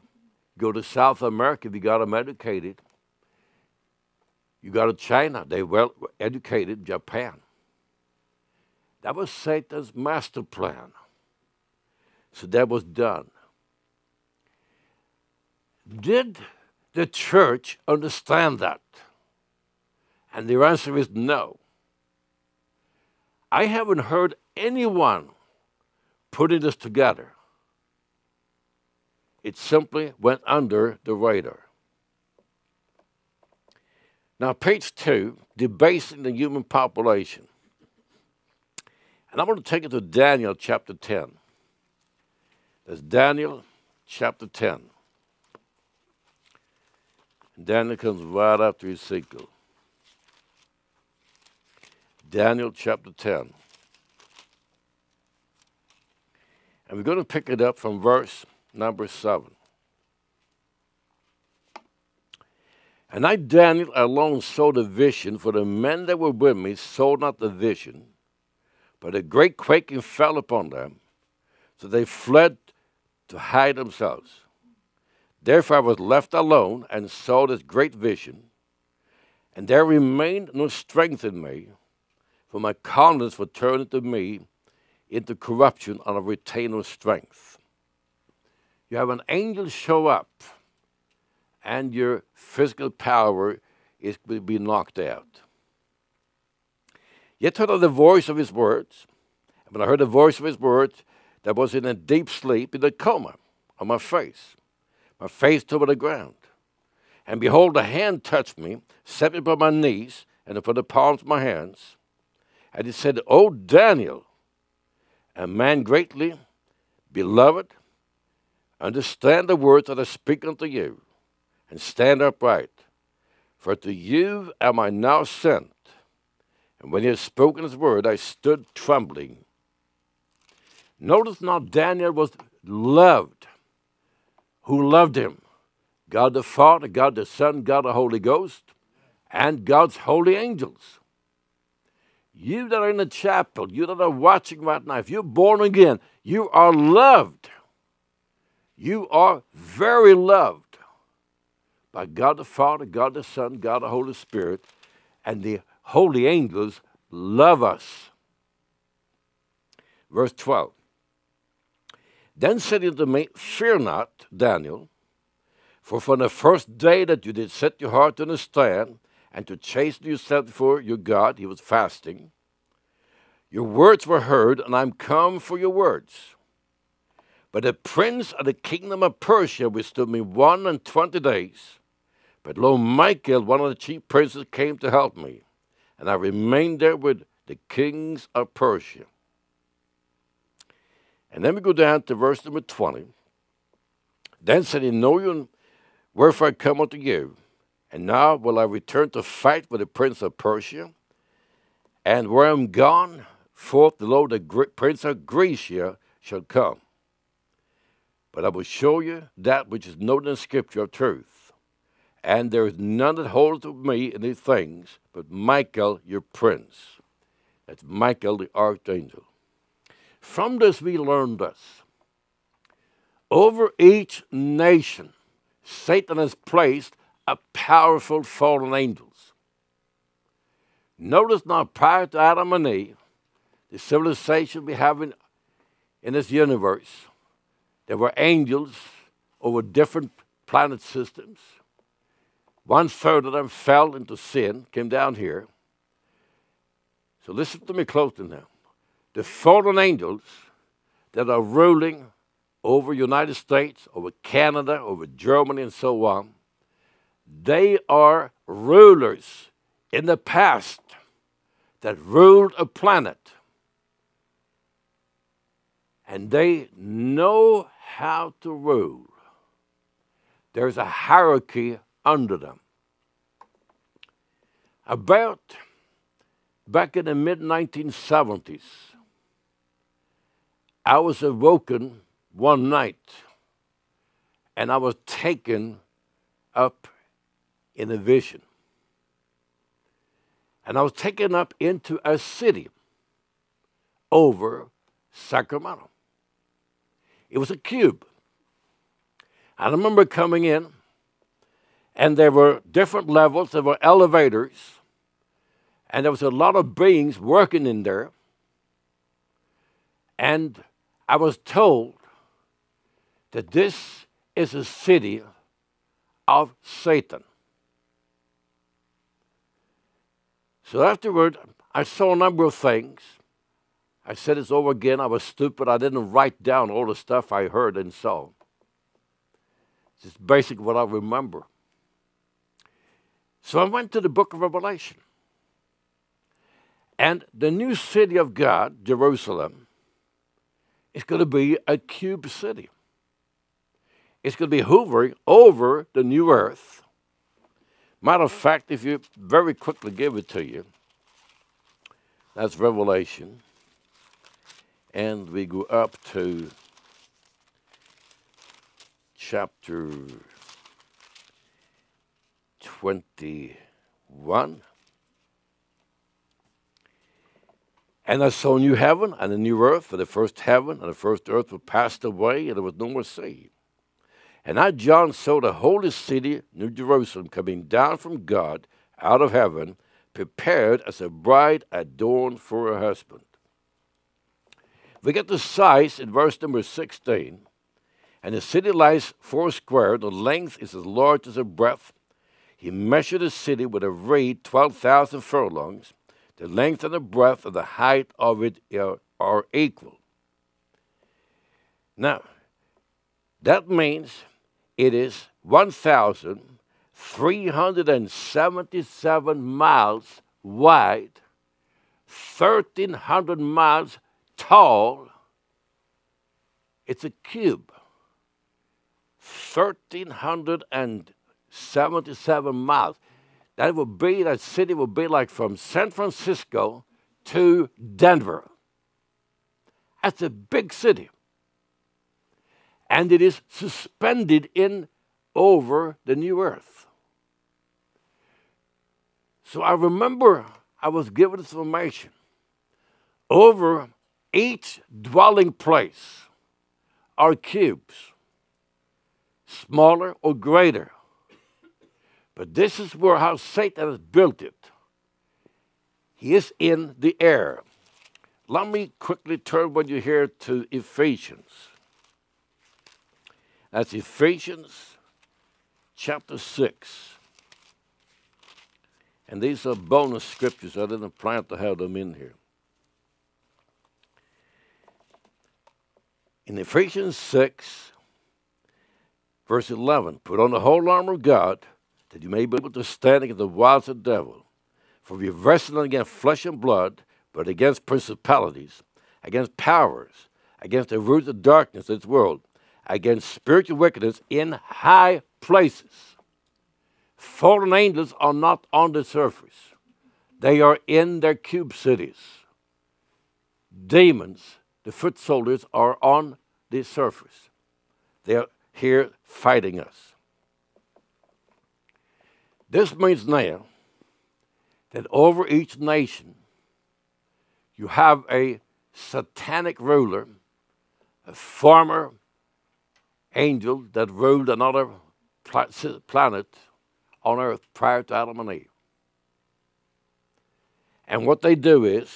You go to South America, we got them educated. You go to China, they well educated. Japan. That was Satan's master plan. So that was done. Did the church understand that? And their answer is no. I haven't heard anyone putting this together. It simply went under the radar. Now, page 2, debasing the human population. And I'm going to take it to Daniel chapter 10. That's Daniel chapter 10. And Daniel comes right after Ezekiel. Daniel chapter 10. And we're going to pick it up from verse number 7. And I, Daniel, alone saw the vision, for the men that were with me saw not the vision, but a great quaking fell upon them, so they fled to hide themselves. Therefore I was left alone and saw this great vision, and there remained no strength in me, for my countenance was turned to me into corruption, and I retained no strength. You have an angel show up, and your physical power is going to be knocked out. Yet heard I the voice of his words. And when I heard the voice of his words, that was in a deep sleep, in a coma, on my face to the ground. And behold, a hand touched me, set me upon my knees, and upon the palms of my hands. And he said, O Daniel, a man greatly beloved, understand the words that I speak unto you, and stand upright. For to you am I now sent. And when he had spoken his word, I stood trembling. Notice now Daniel was loved. Who loved him? God the Father, God the Son, God the Holy Ghost, and God's holy angels. You that are in the chapel, you that are watching right now, if you're born again, you are loved. You are very loved by God the Father, God the Son, God the Holy Spirit, and the holy angels love us. Verse 12. Then said he unto me, Fear not, Daniel, for from the first day that you did set your heart to understand and to chasten yourself before your God, he was fasting, your words were heard, and I am come for your words. But the prince of the kingdom of Persia withstood me 21 days. But lo, Michael, one of the chief princes, came to help me. And I remained there with the kings of Persia. And then we go down to verse number 20. Then said he, Know you wherefore I come unto you. And now will I return to fight with the prince of Persia. And where I am gone forth, the Lord, the prince of Grecia, shall come. But I will show you that which is known in the scripture of truth. And there is none that holds with me in these things, but Michael, your prince. That's Michael, the archangel. From this we learn this. Over each nation, Satan has placed a powerful fallen angels. Notice now, prior to Adam and Eve, the civilization we have in this universe, there were angels over different planet systems. 1/3 of them fell into sin, came down here. So listen to me closely now. the fallen angels that are ruling over United States, over Canada, over Germany, and so on, they are rulers in the past that ruled a planet. And they know how to rule. There's a hierarchy under them. About back in the mid-1970s, I was awoken one night and I was taken up in a vision. And I was taken up into a city over Sacramento. It was a cube. I remember coming in, and there were different levels, there were elevators, and there was a lot of beings working in there. And I was told that this is a city of Satan. So afterward, I saw a number of things. I said this over again. I was stupid. I didn't write down all the stuff I heard and saw. It's basically what I remember. So I went to the book of Revelation. And the new city of God, Jerusalem, is going to be a cube city. It's going to be hovering over the new earth. Matter of fact, if you very quickly give it to you, that's Revelation. And we go up to chapter 21. And I saw a new heaven and a new earth, for the first heaven and the first earth were passed away, and there was no more sea. And I, John, saw the holy city, New Jerusalem, coming down from God out of heaven, prepared as a bride adorned for her husband. We get the size in verse number 16. And the city lies 4 square, the length is as large as a breadth. He measured the city with a reed, 12,000 furlongs. The length and the breadth and the height of it are equal. Now, that means it is 1,377 miles wide, 1,300 miles tall. It's a cube. 1,377 miles. That would be, that city would be like from San Francisco to Denver. That's a big city. And it is suspended in over the new earth. So I remember I was given this information. Over each dwelling place are cubes, smaller or greater. But this is where how Satan has built it. He is in the air. Let me quickly turn what you hear to Ephesians. That's Ephesians chapter 6. And these are bonus scriptures. I didn't plan to have them in here. In Ephesians 6, verse 11, put on the whole armor of God, that you may be able to stand against the wiles of the devil. For we wrestle not against flesh and blood, but against principalities, against powers, against the roots of darkness of this world, against spiritual wickedness in high places. Fallen angels are not on the surface. They are in their cube cities. Demons, the foot soldiers, are on the surface. They are here fighting us. This means now that over each nation, you have a satanic ruler, a former angel that ruled another planet on earth prior to Adam and Eve. And what they do is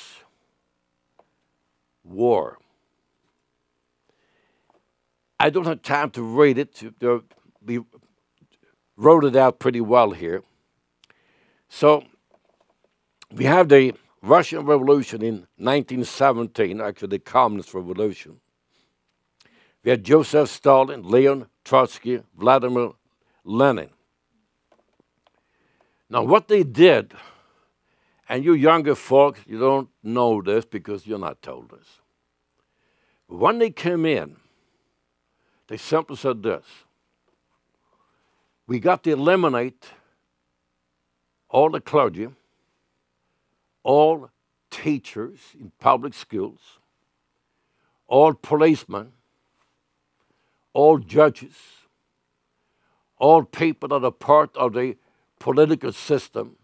war. I don't have time to read it, to be wrote it out pretty well here. So we have the Russian Revolution in 1917, actually the Communist Revolution. We had Joseph Stalin, Leon Trotsky, Vladimir Lenin. Now what they did, and you younger folks, you don't know this because you're not told this. When they came in, they simply said this: we got to eliminate all the clergy, all teachers in public schools, all policemen, all judges, all people that are part of the political system,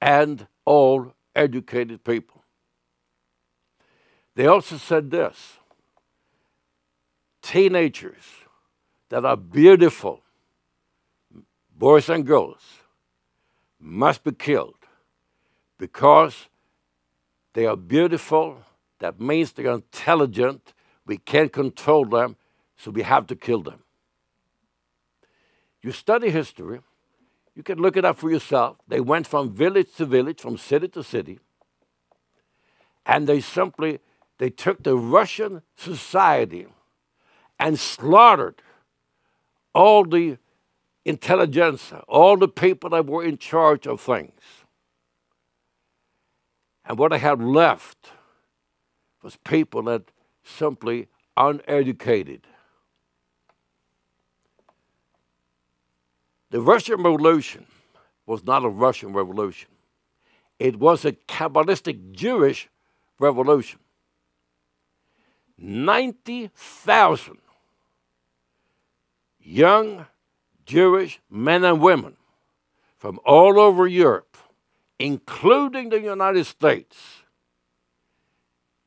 and all educated people. They also said this: teenagers that are beautiful, boys and girls, must be killed because they are beautiful. That means they are intelligent. We can't control them, so we have to kill them. You study history. You can look it up for yourself. They went from village to village, from city to city, and they took the Russian society and slaughtered all the intelligentsia, all the people that were in charge of things. And what I had left was people that simply uneducated. The Russian Revolution was not a Russian Revolution. It was a Kabbalistic Jewish revolution. 90,000 young Jewish men and women from all over Europe, including the United States,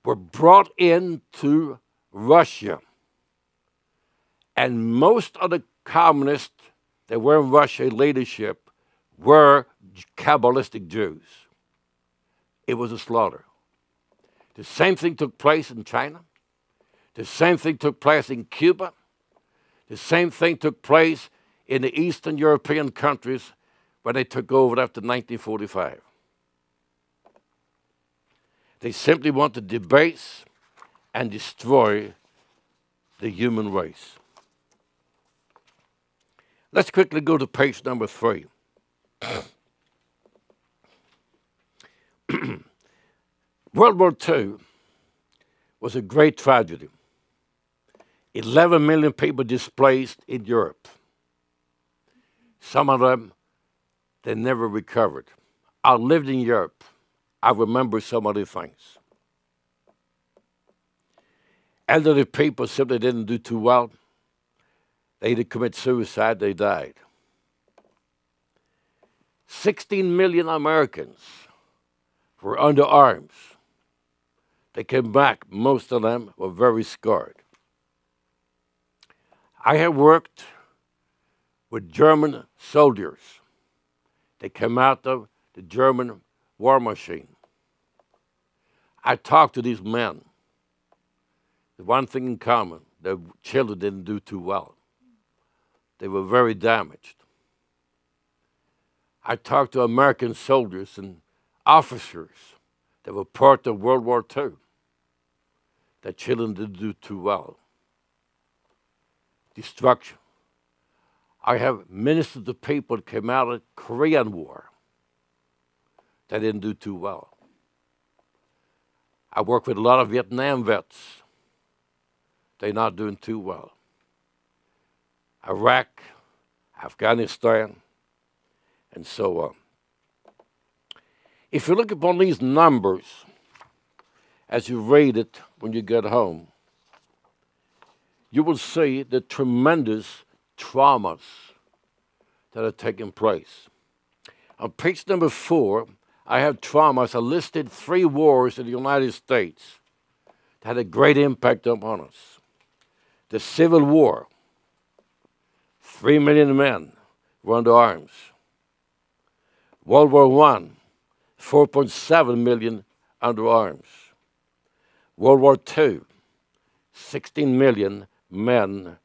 were brought into Russia. And most of the communists that were in Russia leadership were Kabbalistic Jews. It was a slaughter. The same thing took place in China. The same thing took place in Cuba. The same thing took place in the Eastern European countries when they took over after 1945. They simply want to debase and destroy the human race. Let's quickly go to page number 3. World War II was a great tragedy. 11 million people displaced in Europe. Some of them, they never recovered. I lived in Europe. I remember some of the things. Elderly people simply didn't do too well. They either commit suicide, they died. 16 million Americans were under arms. They came back. Most of them were very scarred. I have worked with German soldiers. They came out of the German war machine. I talked to these men. The one thing in common, their children didn't do too well. They were very damaged. I talked to American soldiers and officers that were part of World War II. Their children didn't do too well. Destruction. I have ministered to people that came out of the Korean War. They didn't do too well. I work with a lot of Vietnam vets. They're not doing too well. Iraq, Afghanistan, and so on. If you look upon these numbers as you read it when you get home, you will see the tremendous traumas that are taking place. On page number 4, I have traumas. I listed 3 wars in the United States that had a great impact upon us. The Civil War. 3 million men were under arms. World War I, 4.7 million under arms. World War II, 16 million men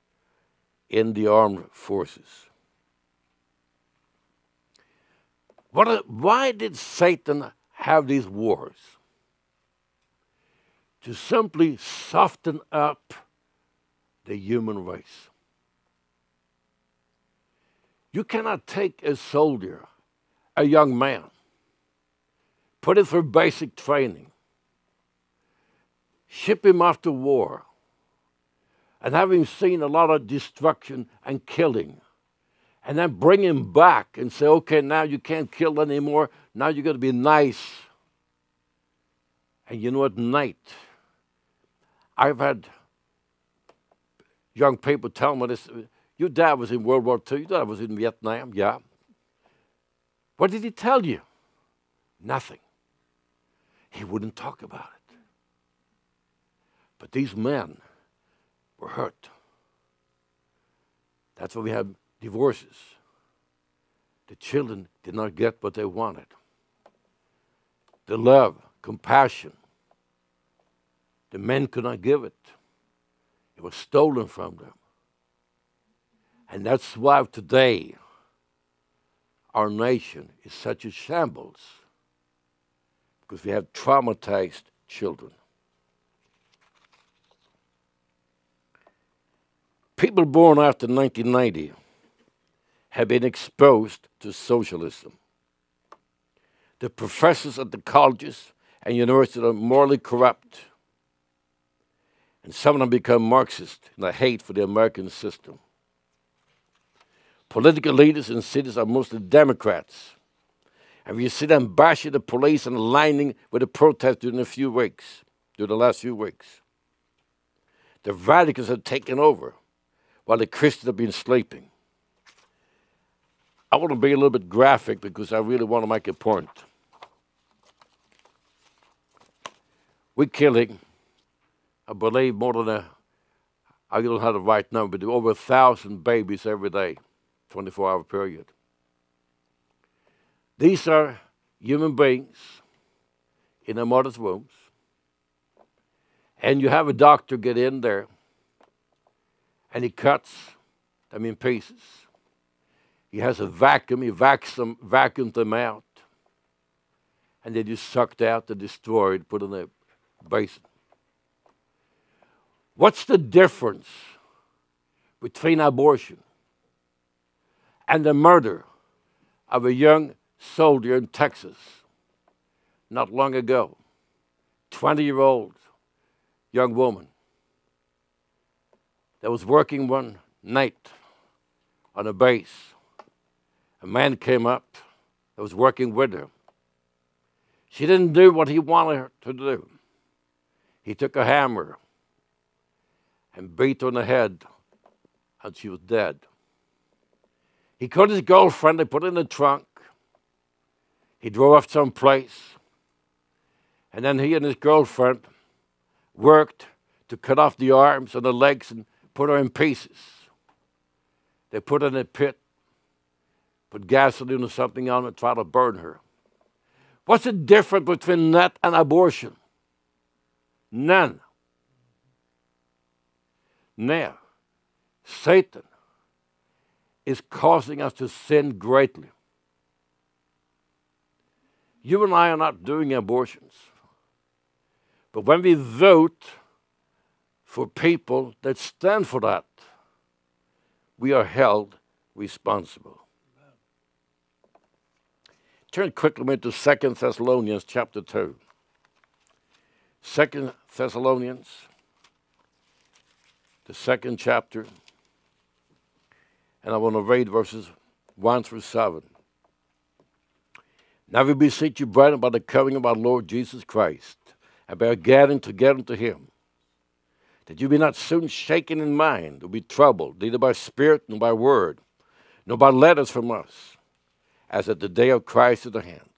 in the armed forces. Why did Satan have these wars to simply soften up the human race. You cannot take a soldier, a young man, put him through basic training, ship him off to war, and have him seen a lot of destruction and killing, and then bring him back and say, okay, now you can't kill anymore, now you're going to be nice. And you know, at night, I've had young people tell me this, your dad was in World War II, your dad was in Vietnam, yeah. What did he tell you? Nothing. He wouldn't talk about it. But these men were hurt. That's why we have divorces. The children did not get what they wanted. The love, compassion, the men could not give it. It was stolen from them. And that's why today our nation is such a shambles, because we have traumatized children. People born after 1990 have been exposed to socialism. The professors at the colleges and universities are morally corrupt, and some of them become Marxist in their hate for the American system. Political leaders in cities are mostly Democrats, and we see them bashing the police and aligning with the protests during the last few weeks. The radicals have taken over, while the Christians have been sleeping. I want to be a little bit graphic because I really want to make a point. We're killing, I believe, more than I don't have the right number, but over 1,000 babies every day, 24-hour period. These are human beings in their mother's wombs, and you have a doctor get in there, and he cuts them in pieces. He has a vacuum, he vacuums them out, and they're just sucked out, they're destroyed, put in a basin. What's the difference between abortion and the murder of a young soldier in Texas not long ago? 20-year-old young woman that was working one night on a base. A man came up that was working with her. She didn't do what he wanted her to do. He took a hammer and beat her on the head, and she was dead. He called his girlfriend, they put her in the trunk. He drove off someplace, and then he and his girlfriend worked to cut off the arms and the legs and put her in pieces. They put her in a pit, put gasoline or something on it, try to burn her. What's the difference between that and abortion? None. Now, Satan is causing us to sin greatly. You and I are not doing abortions. But when we vote for people that stand for that, we are held responsible. Amen. Turn quickly to 2 Thessalonians chapter 2. 2 Thessalonians, the second chapter, and I want to read verses 1 through 7. Now we beseech you, brethren, by the coming of our Lord Jesus Christ, and by gathering together to him, that you be not soon shaken in mind, or be troubled, neither by spirit, nor by word, nor by letters from us, as at the day of Christ is at hand.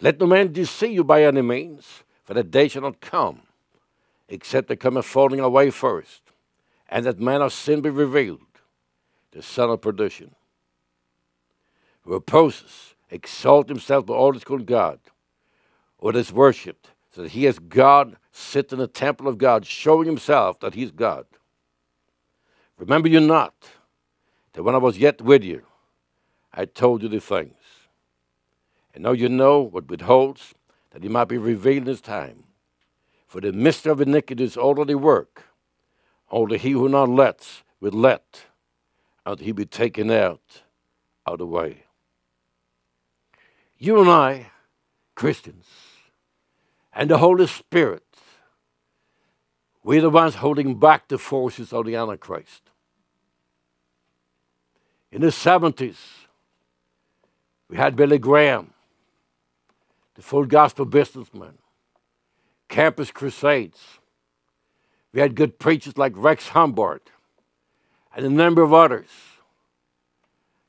Let no man deceive you by any means, for that day shall not come, except there come a falling away first, and that man of sin be revealed, the son of perdition, who opposes, exalts himself by all that is called God, or that is worshipped, so that he as God sits in the temple of God, showing himself that he's God. Remember you not that when I was yet with you, I told you the things. And now you know what withholds, that it might be revealed in his time. For the mystery of iniquity is already work. Only he who now lets will let, and he be taken out of the way. You and I, Christians, and the Holy Spirit, we're the ones holding back the forces of the Antichrist. In the 70s, we had Billy Graham, the full gospel businessman, Campus Crusades. We had good preachers like Rex Humbard and a number of others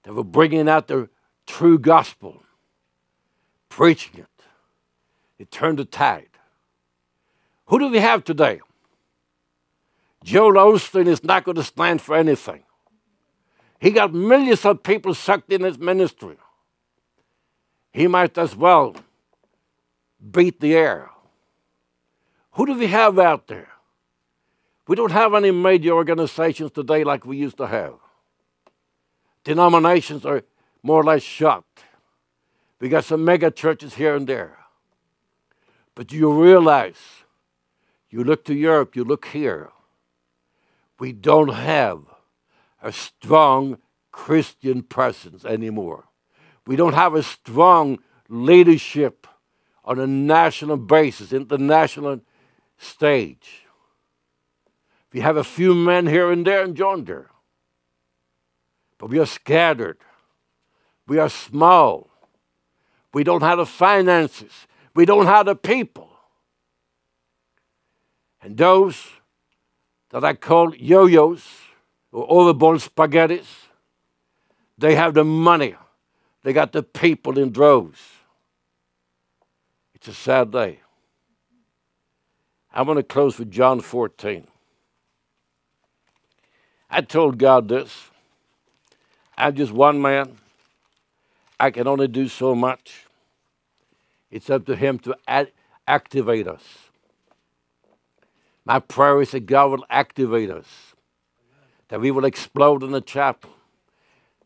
that were bringing out the true gospel, preaching it. It turned the tide. Who do we have today? Joel Osteen is not going to stand for anything. He got millions of people sucked in his ministry. He might as well beat the air. Who do we have out there? We don't have any major organizations today like we used to have. Denominations are more or less shot. We got some mega churches here and there. But you realize, you look to Europe, you look here, we don't have a strong Christian presence anymore. We don't have a strong leadership on a national basis, international stage. We have a few men here and there and yonder, but we are scattered. We are small. We don't have the finances. We don't have the people. And those that I call yo-yos or overboiled spaghettis, they have the money. They got the people in droves. It's a sad day. I want to close with John 14. I told God this. I'm just one man. I can only do so much. It's up to him to activate us. My prayer is that God will activate us, that we will explode in the chapel.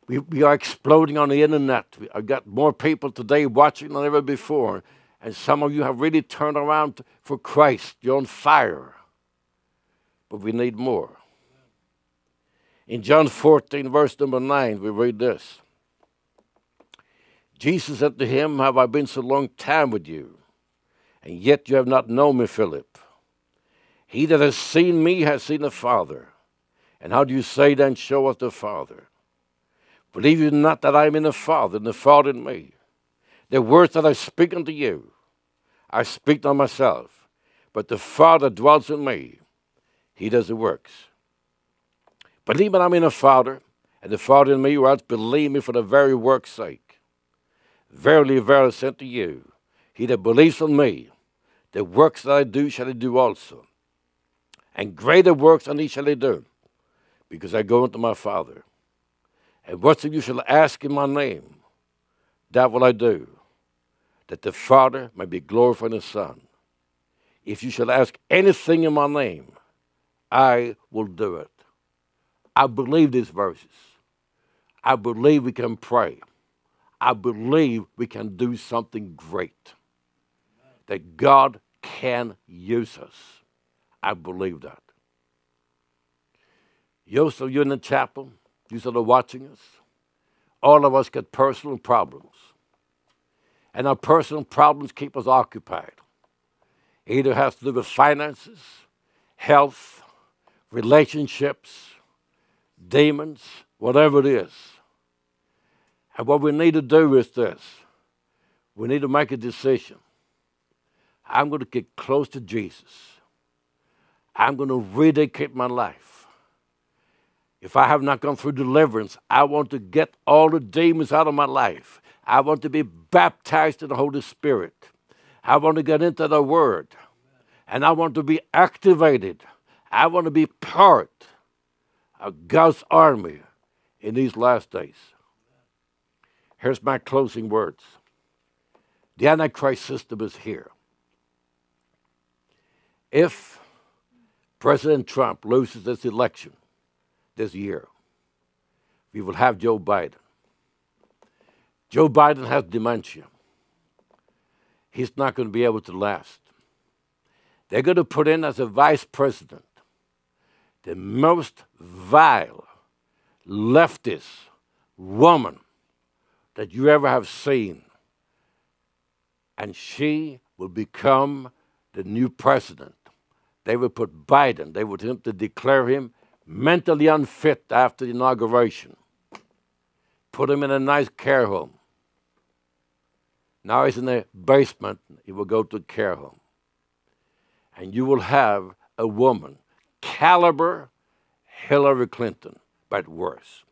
We are exploding on the internet. I've got more people today watching than ever before. And some of you have really turned around for Christ. You're on fire. But we need more. In John 14, verse number 9, we read this. Jesus said to him, have I been so long time with you, and yet you have not known me, Philip? He that has seen me has seen the Father. And how do you say then, show us the Father? Believe you not that I am in the Father, and the Father in me? The words that I speak unto you, I speak not myself, but the Father dwells in me. He does the works. Believe that I am in the Father, and the Father in me, or else believe me for the very work's sake. Verily, verily, I say unto you, he that believes on me, the works that I do shall he do also. And greater works than these shall he do, because I go unto my Father. And whatsoever you shall ask in my name, that will I do, that the Father may be glorified in the Son. If you shall ask anything in my name, I will do it. I believe these verses. I believe we can pray. I believe we can do something great, that God can use us. I believe that. Joseph, you're in the chapel. You that are watching us. All of us get personal problems. And our personal problems keep us occupied. It either has to do with finances, health, relationships, demons, whatever it is. And what we need to do is this. We need to make a decision. I'm going to get close to Jesus. I'm going to rededicate my life. If I have not gone through deliverance, I want to get all the demons out of my life. I want to be baptized in the Holy Spirit. I want to get into the Word. And I want to be activated. I want to be part of God's army in these last days. Here's my closing words. The Antichrist system is here. If President Trump loses this election this year, we will have Joe Biden. Joe Biden has dementia. he's not going to be able to last. They're going to put in as a vice president the most vile leftist woman that you ever have seen. And she will become the new president. They will put Biden, they would attempt to declare him mentally unfit after the inauguration. Put him in a nice care home. Now he's in the basement, he will go to a care home. And you will have a woman caliber Hillary Clinton, but worse.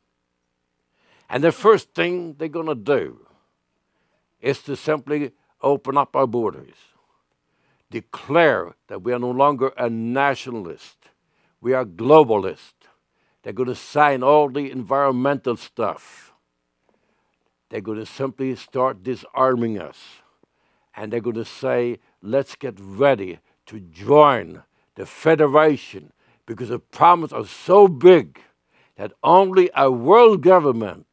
And the first thing they're going to do is to simply open up our borders, declare that we are no longer a nationalist, we are globalist. They're going to sign all the environmental stuff. They're going to simply start disarming us. And they're going to say, let's get ready to join the Federation, because the problems are so big that only a world government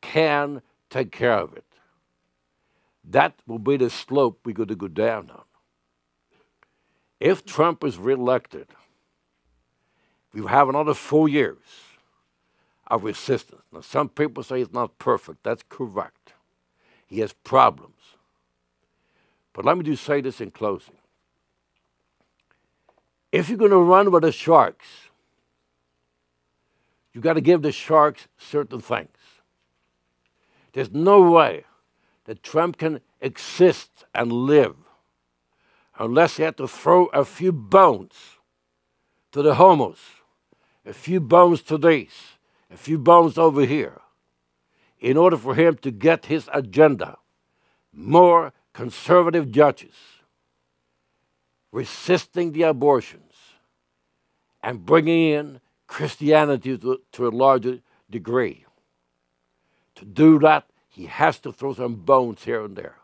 can take care of it. That will be the slope we're going to go down on. If Trump is reelected, we will have another 4 years of resistance. Now, some people say it's not perfect. That's correct. He has problems. But let me just say this in closing. If you're going to run with the sharks, you've got to give the sharks certain things. There's no way that Trump can exist and live unless he had to throw a few bones to the homos, a few bones to these, a few bones over here, in order for him to get his agenda, more conservative judges, resisting the abortions, and bringing in Christianity to a larger degree. To do that, he has to throw some bones here and there.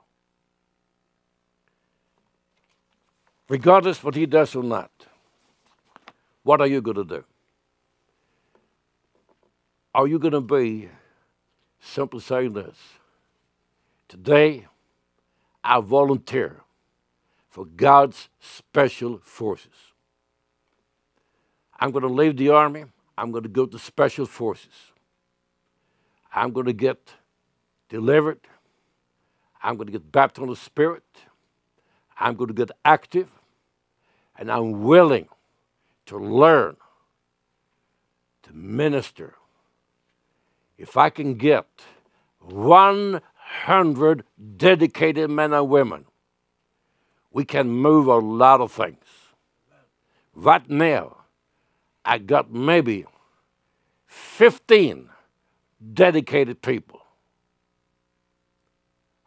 Regardless what he does or not, what are you going to do? Are you going to be simply saying this? Today, I volunteer for God's special forces. I'm going to leave the army. I'm going to go to special forces. I'm going to get delivered. I'm going to get baptized in the Spirit. I'm going to get active. And I'm willing to learn, to minister. If I can get 100 dedicated men and women, we can move a lot of things. Right now, I got maybe 15 dedicated people.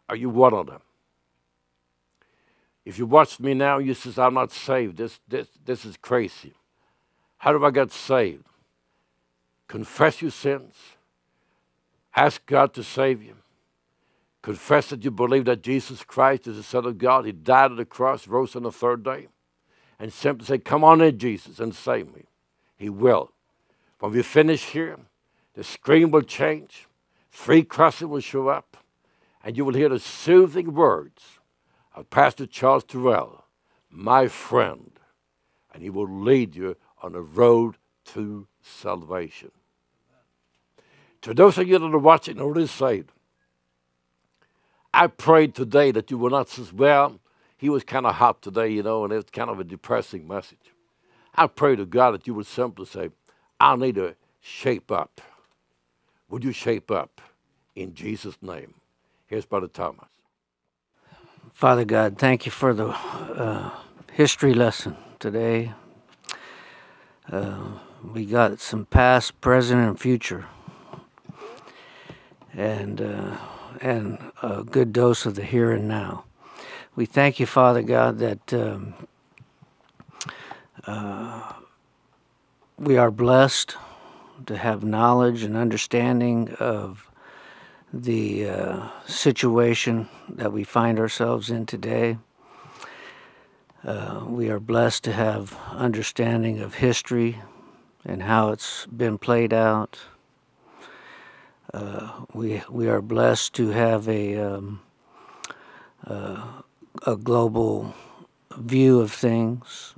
Are you one of them? If you watch me now, you say, I'm not saved. This is crazy. How do I get saved? Confess your sins. Ask God to save you. Confess that you believe that Jesus Christ is the Son of God. He died on the cross, rose on the third day. And simply say, come on in, Jesus, and save me. He will. When we finish here, the screen will change. Three crosses will show up. And you will hear the soothing words of Pastor Charles Torell, my friend. And he will lead you on the road to salvation. To those of you that are watching already saved, I prayed today that you will not say, well, he was kind of hot today, you know, and it's kind of a depressing message. I pray to God that you would simply say, I need to shape up. Would you shape up in Jesus' name? Here's Brother Thomas. Father God, thank you for the history lesson today. We got some past, present, and future. And a good dose of the here and now. We thank you, Father God, that we are blessed to have knowledge and understanding of the situation that we find ourselves in today. We are blessed to have understanding of history and how it's been played out. We are blessed to have a global view of things.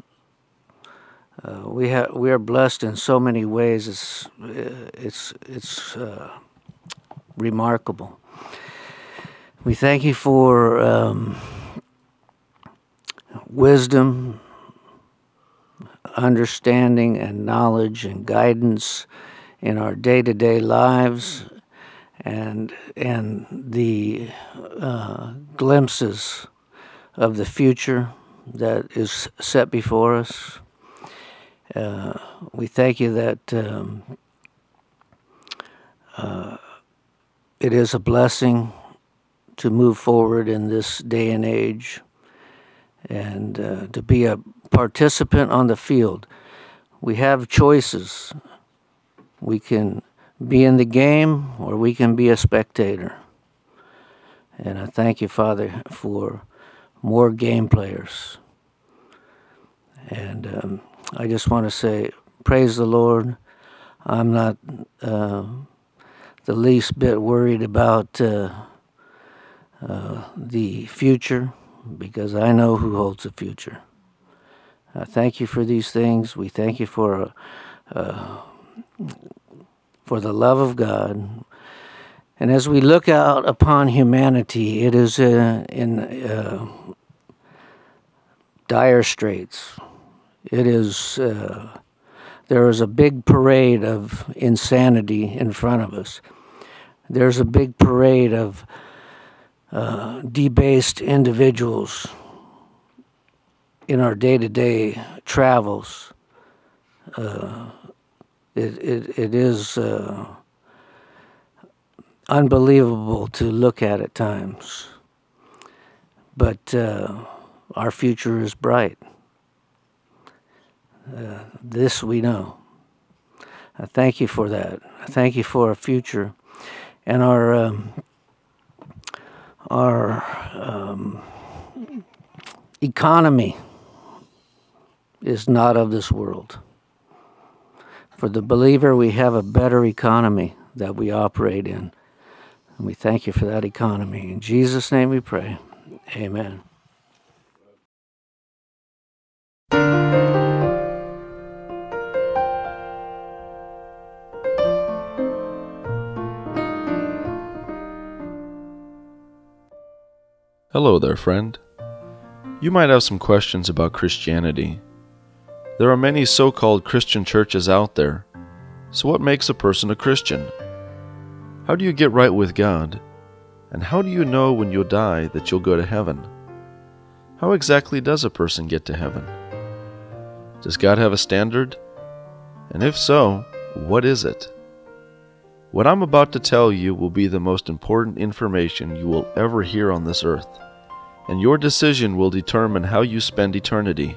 We are blessed in so many ways. It's remarkable. We thank you for wisdom, understanding, and knowledge and guidance in our day-to-day lives, and the glimpses of the future that is set before us. We thank you that it is a blessing to move forward in this day and age, and to be a participant on the field. We have choices. We can be in the game, or we can be a spectator. And I thank you, Father, for more game players. And I just want to say, praise the Lord. I'm not the least bit worried about the future, because I know who holds the future. I thank you for these things. We thank you for the love of God. And as we look out upon humanity, it is in dire straits. It is there is a big parade of insanity in front of us. There's a big parade of debased individuals in our day-to-day travels. It is unbelievable to look at times, but our future is bright. This we know. I thank you for that. I thank you for our future and our economy is not of this world. For the believer, we have a better economy that we operate in, and we thank you for that economy. In Jesus' name we pray. Amen. Hello there, friend. You might have some questions about Christianity. There are many so-called Christian churches out there. So what makes a person a Christian? How do you get right with God? And how do you know when you'll die that you'll go to heaven? How exactly does a person get to heaven? Does God have a standard? And if so, what is it? What I'm about to tell you will be the most important information you will ever hear on this earth, and your decision will determine how you spend eternity.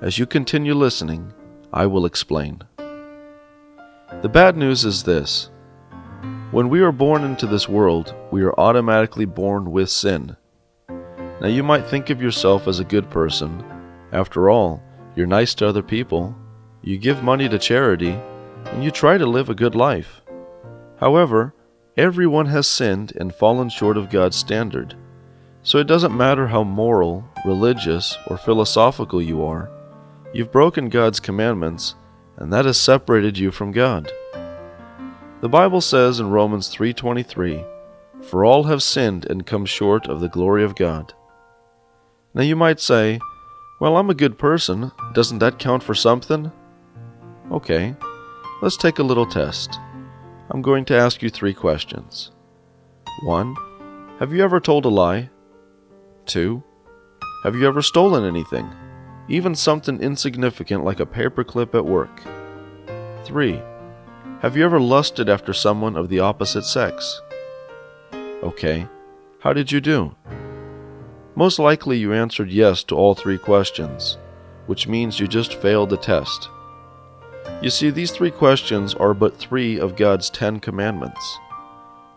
As you continue listening, I will explain. The bad news is this. When we are born into this world, we are automatically born with sin. Now you might think of yourself as a good person. After all, you're nice to other people, you give money to charity, and you try to live a good life. However, everyone has sinned and fallen short of God's standard, so it doesn't matter how moral, religious, or philosophical you are, you've broken God's commandments, and that has separated you from God. The Bible says in Romans 3:23, "For all have sinned and come short of the glory of God." Now you might say, "Well, I'm a good person, doesn't that count for something?" Okay, let's take a little test. I'm going to ask you 3 questions. 1. Have you ever told a lie? 2. Have you ever stolen anything, even something insignificant like a paperclip at work? 3. Have you ever lusted after someone of the opposite sex? Okay, how did you do? Most likely you answered yes to all 3 questions, which means you just failed the test. You see, these 3 questions are but 3 of God's 10 commandments.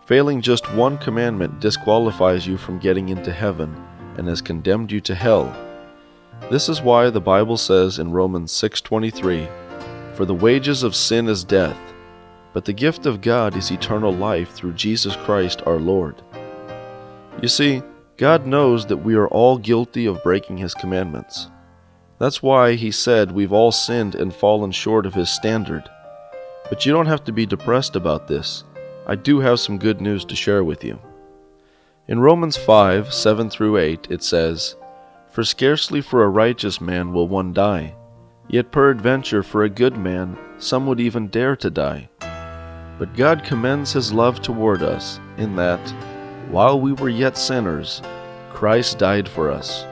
Failing just one commandment disqualifies you from getting into heaven and has condemned you to hell. This is why the Bible says in Romans 6:23, "For the wages of sin is death, but the gift of God is eternal life through Jesus Christ our Lord." You see, God knows that we are all guilty of breaking His commandments. That's why He said we've all sinned and fallen short of His standard. But you don't have to be depressed about this. I do have some good news to share with you. In Romans 5, 7 through 8, it says, "For scarcely for a righteous man will one die, yet peradventure for a good man some would even dare to die. But God commends His love toward us, in that, while we were yet sinners, Christ died for us."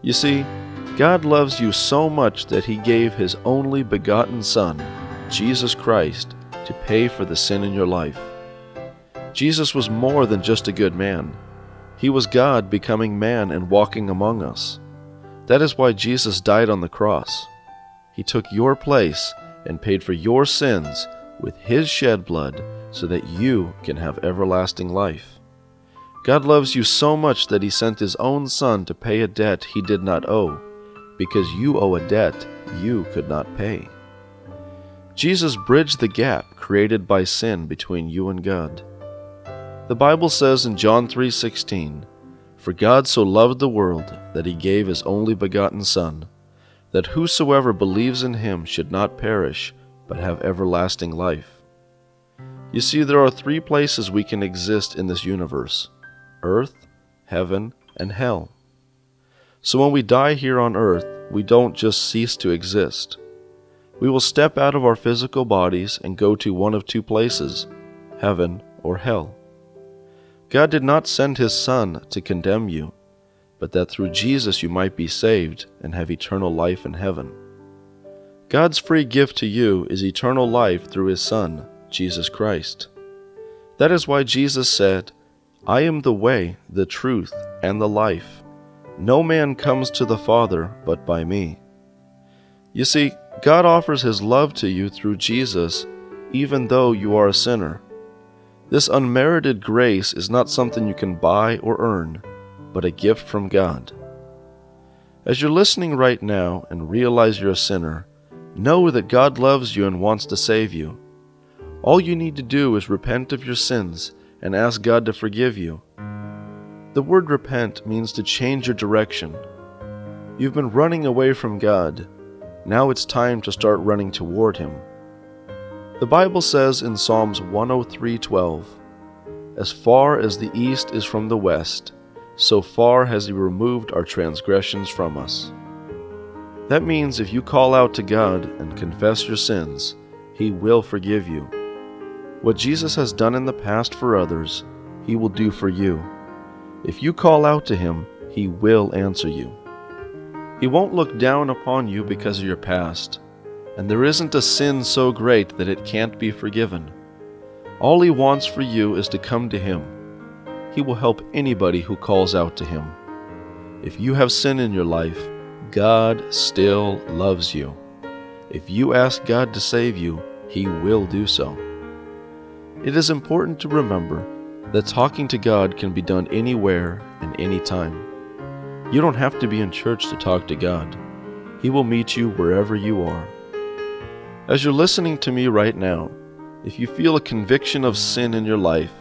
You see, God loves you so much that He gave His only begotten Son, Jesus Christ, to pay for the sin in your life. Jesus was more than just a good man. He was God becoming man and walking among us. That is why Jesus died on the cross. He took your place and paid for your sins with His shed blood so that you can have everlasting life. God loves you so much that He sent His own Son to pay a debt He did not owe, because you owe a debt you could not pay. Jesus bridged the gap created by sin between you and God. The Bible says in John 3:16, "For God so loved the world that He gave His only begotten Son, that whosoever believes in Him should not perish, but have everlasting life." You see, there are three places we can exist in this universe: earth, heaven, and hell. So when we die here on earth, we don't just cease to exist. We will step out of our physical bodies and go to one of two places, heaven or hell. God did not send His Son to condemn you, but that through Jesus you might be saved and have eternal life in heaven. God's free gift to you is eternal life through His Son, Jesus Christ. That is why Jesus said, "I am the way, the truth, and the life. No man comes to the Father but by me." You see, God offers His love to you through Jesus, even though you are a sinner. This unmerited grace is not something you can buy or earn, but a gift from God. As you're listening right now and realize you're a sinner, know that God loves you and wants to save you. All you need to do is repent of your sins and ask God to forgive you. The word repent means to change your direction. You've been running away from God. Now it's time to start running toward Him. The Bible says in Psalms 103:12, "As far as the east is from the west, so far has He removed our transgressions from us." That means if you call out to God and confess your sins, He will forgive you. What Jesus has done in the past for others, He will do for you. If you call out to Him, He will answer you. He won't look down upon you because of your past, and there isn't a sin so great that it can't be forgiven. All He wants for you is to come to Him. He will help anybody who calls out to Him. If you have sin in your life, God still loves you. If you ask God to save you, He will do so. It is important to remember that talking to God can be done anywhere and anytime. You don't have to be in church to talk to God. He will meet you wherever you are. As you're listening to me right now, if you feel a conviction of sin in your life,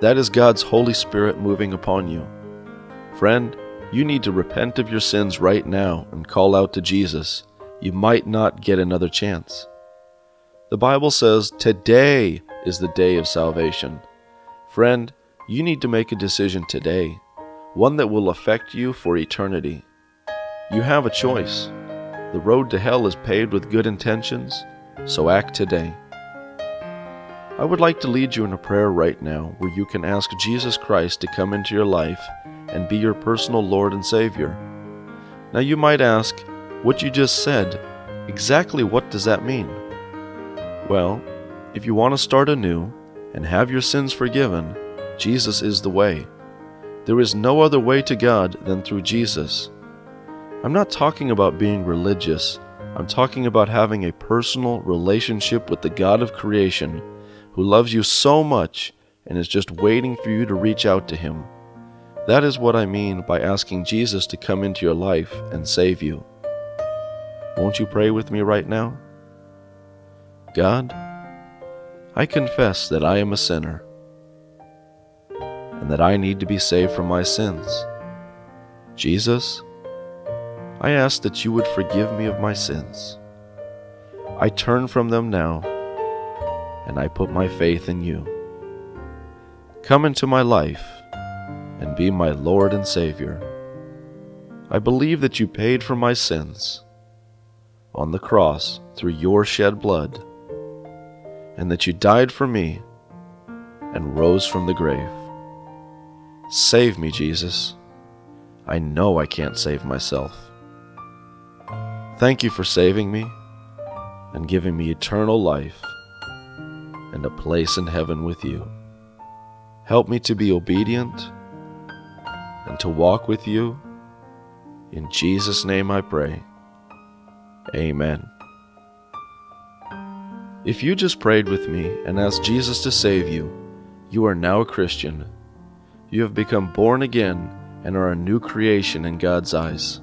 that is God's Holy Spirit moving upon you. Friend, you need to repent of your sins right now and call out to Jesus. You might not get another chance. The Bible says today is the day of salvation. Friend, you need to make a decision today, one that will affect you for eternity. You have a choice. The road to hell is paved with good intentions, so act today. I would like to lead you in a prayer right now where you can ask Jesus Christ to come into your life and be your personal Lord and Savior. Now you might ask, what you just said, exactly what does that mean? Well, if you want to start anew and have your sins forgiven, Jesus is the way. There is no other way to God than through Jesus. I'm not talking about being religious. I'm talking about having a personal relationship with the God of creation who loves you so much and is just waiting for you to reach out to Him. That is what I mean by asking Jesus to come into your life and save you. Won't you pray with me right now? God, I confess that I am a sinner, and that I need to be saved from my sins. Jesus, I ask that you would forgive me of my sins. I turn from them now, and I put my faith in you. Come into my life and be my Lord and Savior. I believe that you paid for my sins on the cross through your shed blood, and that you died for me and rose from the grave. Save me, Jesus. I know I can't save myself. Thank you for saving me and giving me eternal life and a place in heaven with you. Help me to be obedient and to walk with you. In Jesus' name I pray. Amen. If you just prayed with me and asked Jesus to save you, you are now a Christian. You have become born again and are a new creation in God's eyes.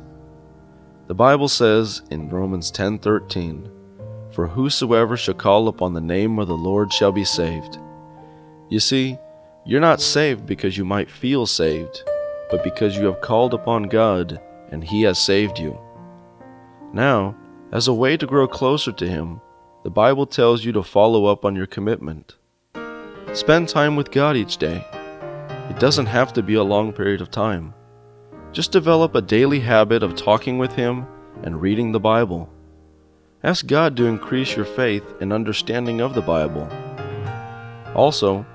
The Bible says in Romans 10:13, "For whosoever shall call upon the name of the Lord shall be saved." You see, you're not saved because you might feel saved, but because you have called upon God and He has saved you. Now, as a way to grow closer to Him, the Bible tells you to follow up on your commitment. Spend time with God each day. It doesn't have to be a long period of time. Just develop a daily habit of talking with Him and reading the Bible. Ask God to increase your faith and understanding of the Bible. Also,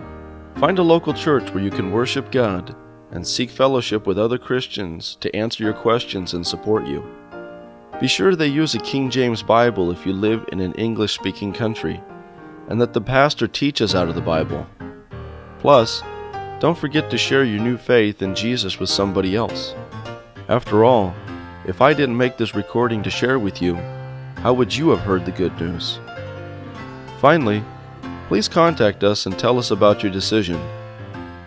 find a local church where you can worship God and seek fellowship with other Christians to answer your questions and support you. Be sure they use a King James Bible if you live in an English-speaking country, and that the pastor teaches out of the Bible. Plus, don't forget to share your new faith in Jesus with somebody else. After all, if I didn't make this recording to share with you, how would you have heard the good news? Finally, please contact us and tell us about your decision.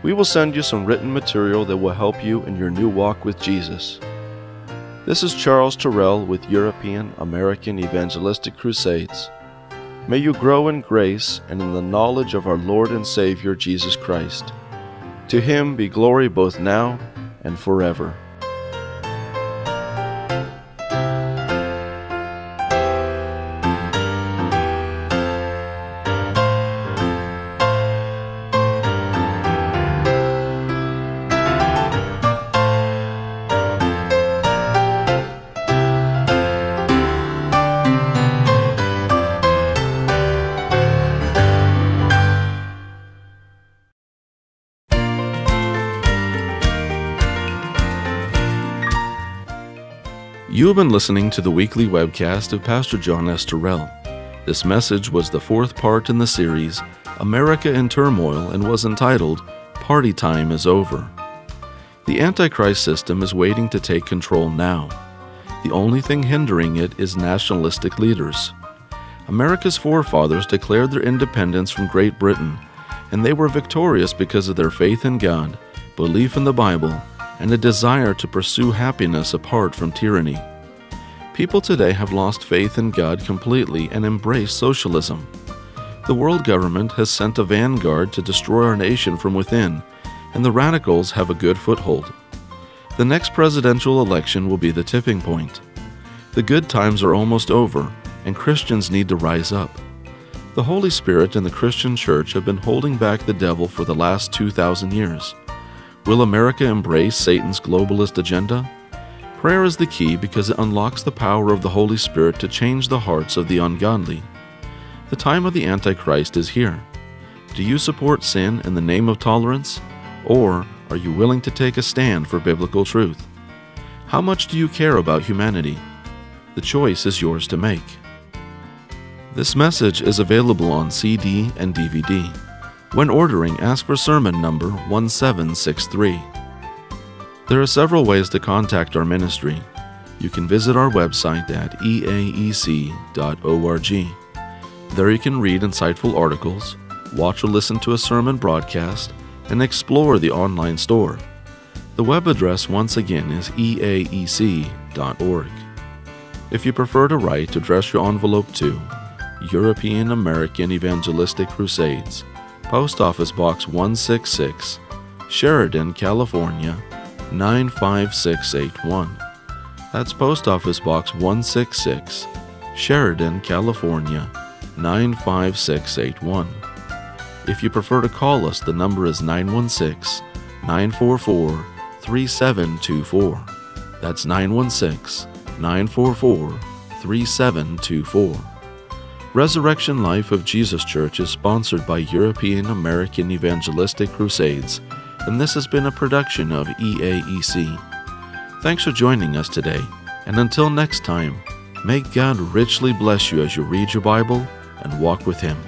We will send you some written material that will help you in your new walk with Jesus. This is Charles Torell with European American Evangelistic Crusades. May you grow in grace and in the knowledge of our Lord and Savior Jesus Christ. To Him be glory both now and forever. You have been listening to the weekly webcast of Pastor John S. Torell. This message was the fourth part in the series, America in Turmoil, and was entitled, Party Time is Over. The Antichrist system is waiting to take control now. The only thing hindering it is nationalistic leaders. America's forefathers declared their independence from Great Britain, and they were victorious because of their faith in God, belief in the Bible, and a desire to pursue happiness apart from tyranny. People today have lost faith in God completely and embrace socialism. The world government has sent a vanguard to destroy our nation from within, and the radicals have a good foothold. The next presidential election will be the tipping point. The good times are almost over, and Christians need to rise up. The Holy Spirit and the Christian church have been holding back the devil for the last 2,000 years. Will America embrace Satan's globalist agenda? Prayer is the key because it unlocks the power of the Holy Spirit to change the hearts of the ungodly. The time of the Antichrist is here. Do you support sin in the name of tolerance? Or are you willing to take a stand for biblical truth? How much do you care about humanity? The choice is yours to make. This message is available on CD and DVD. When ordering, ask for sermon number 1763. There are several ways to contact our ministry. You can visit our website at eaec.org. There you can read insightful articles, watch or listen to a sermon broadcast, and explore the online store. The web address once again is eaec.org. If you prefer to write, address your envelope to European American Evangelistic Crusades, Post Office Box 166, Sheridan, California 95681. That's Post Office Box 166, Sheridan, California 95681. If you prefer to call us, the number is 916-944-3724. That's 916-944-3724. Resurrection Life of Jesus Church is sponsored by European American Evangelistic Crusades, and this has been a production of EAEC. Thanks for joining us today, and until next time, may God richly bless you as you read your Bible and walk with Him.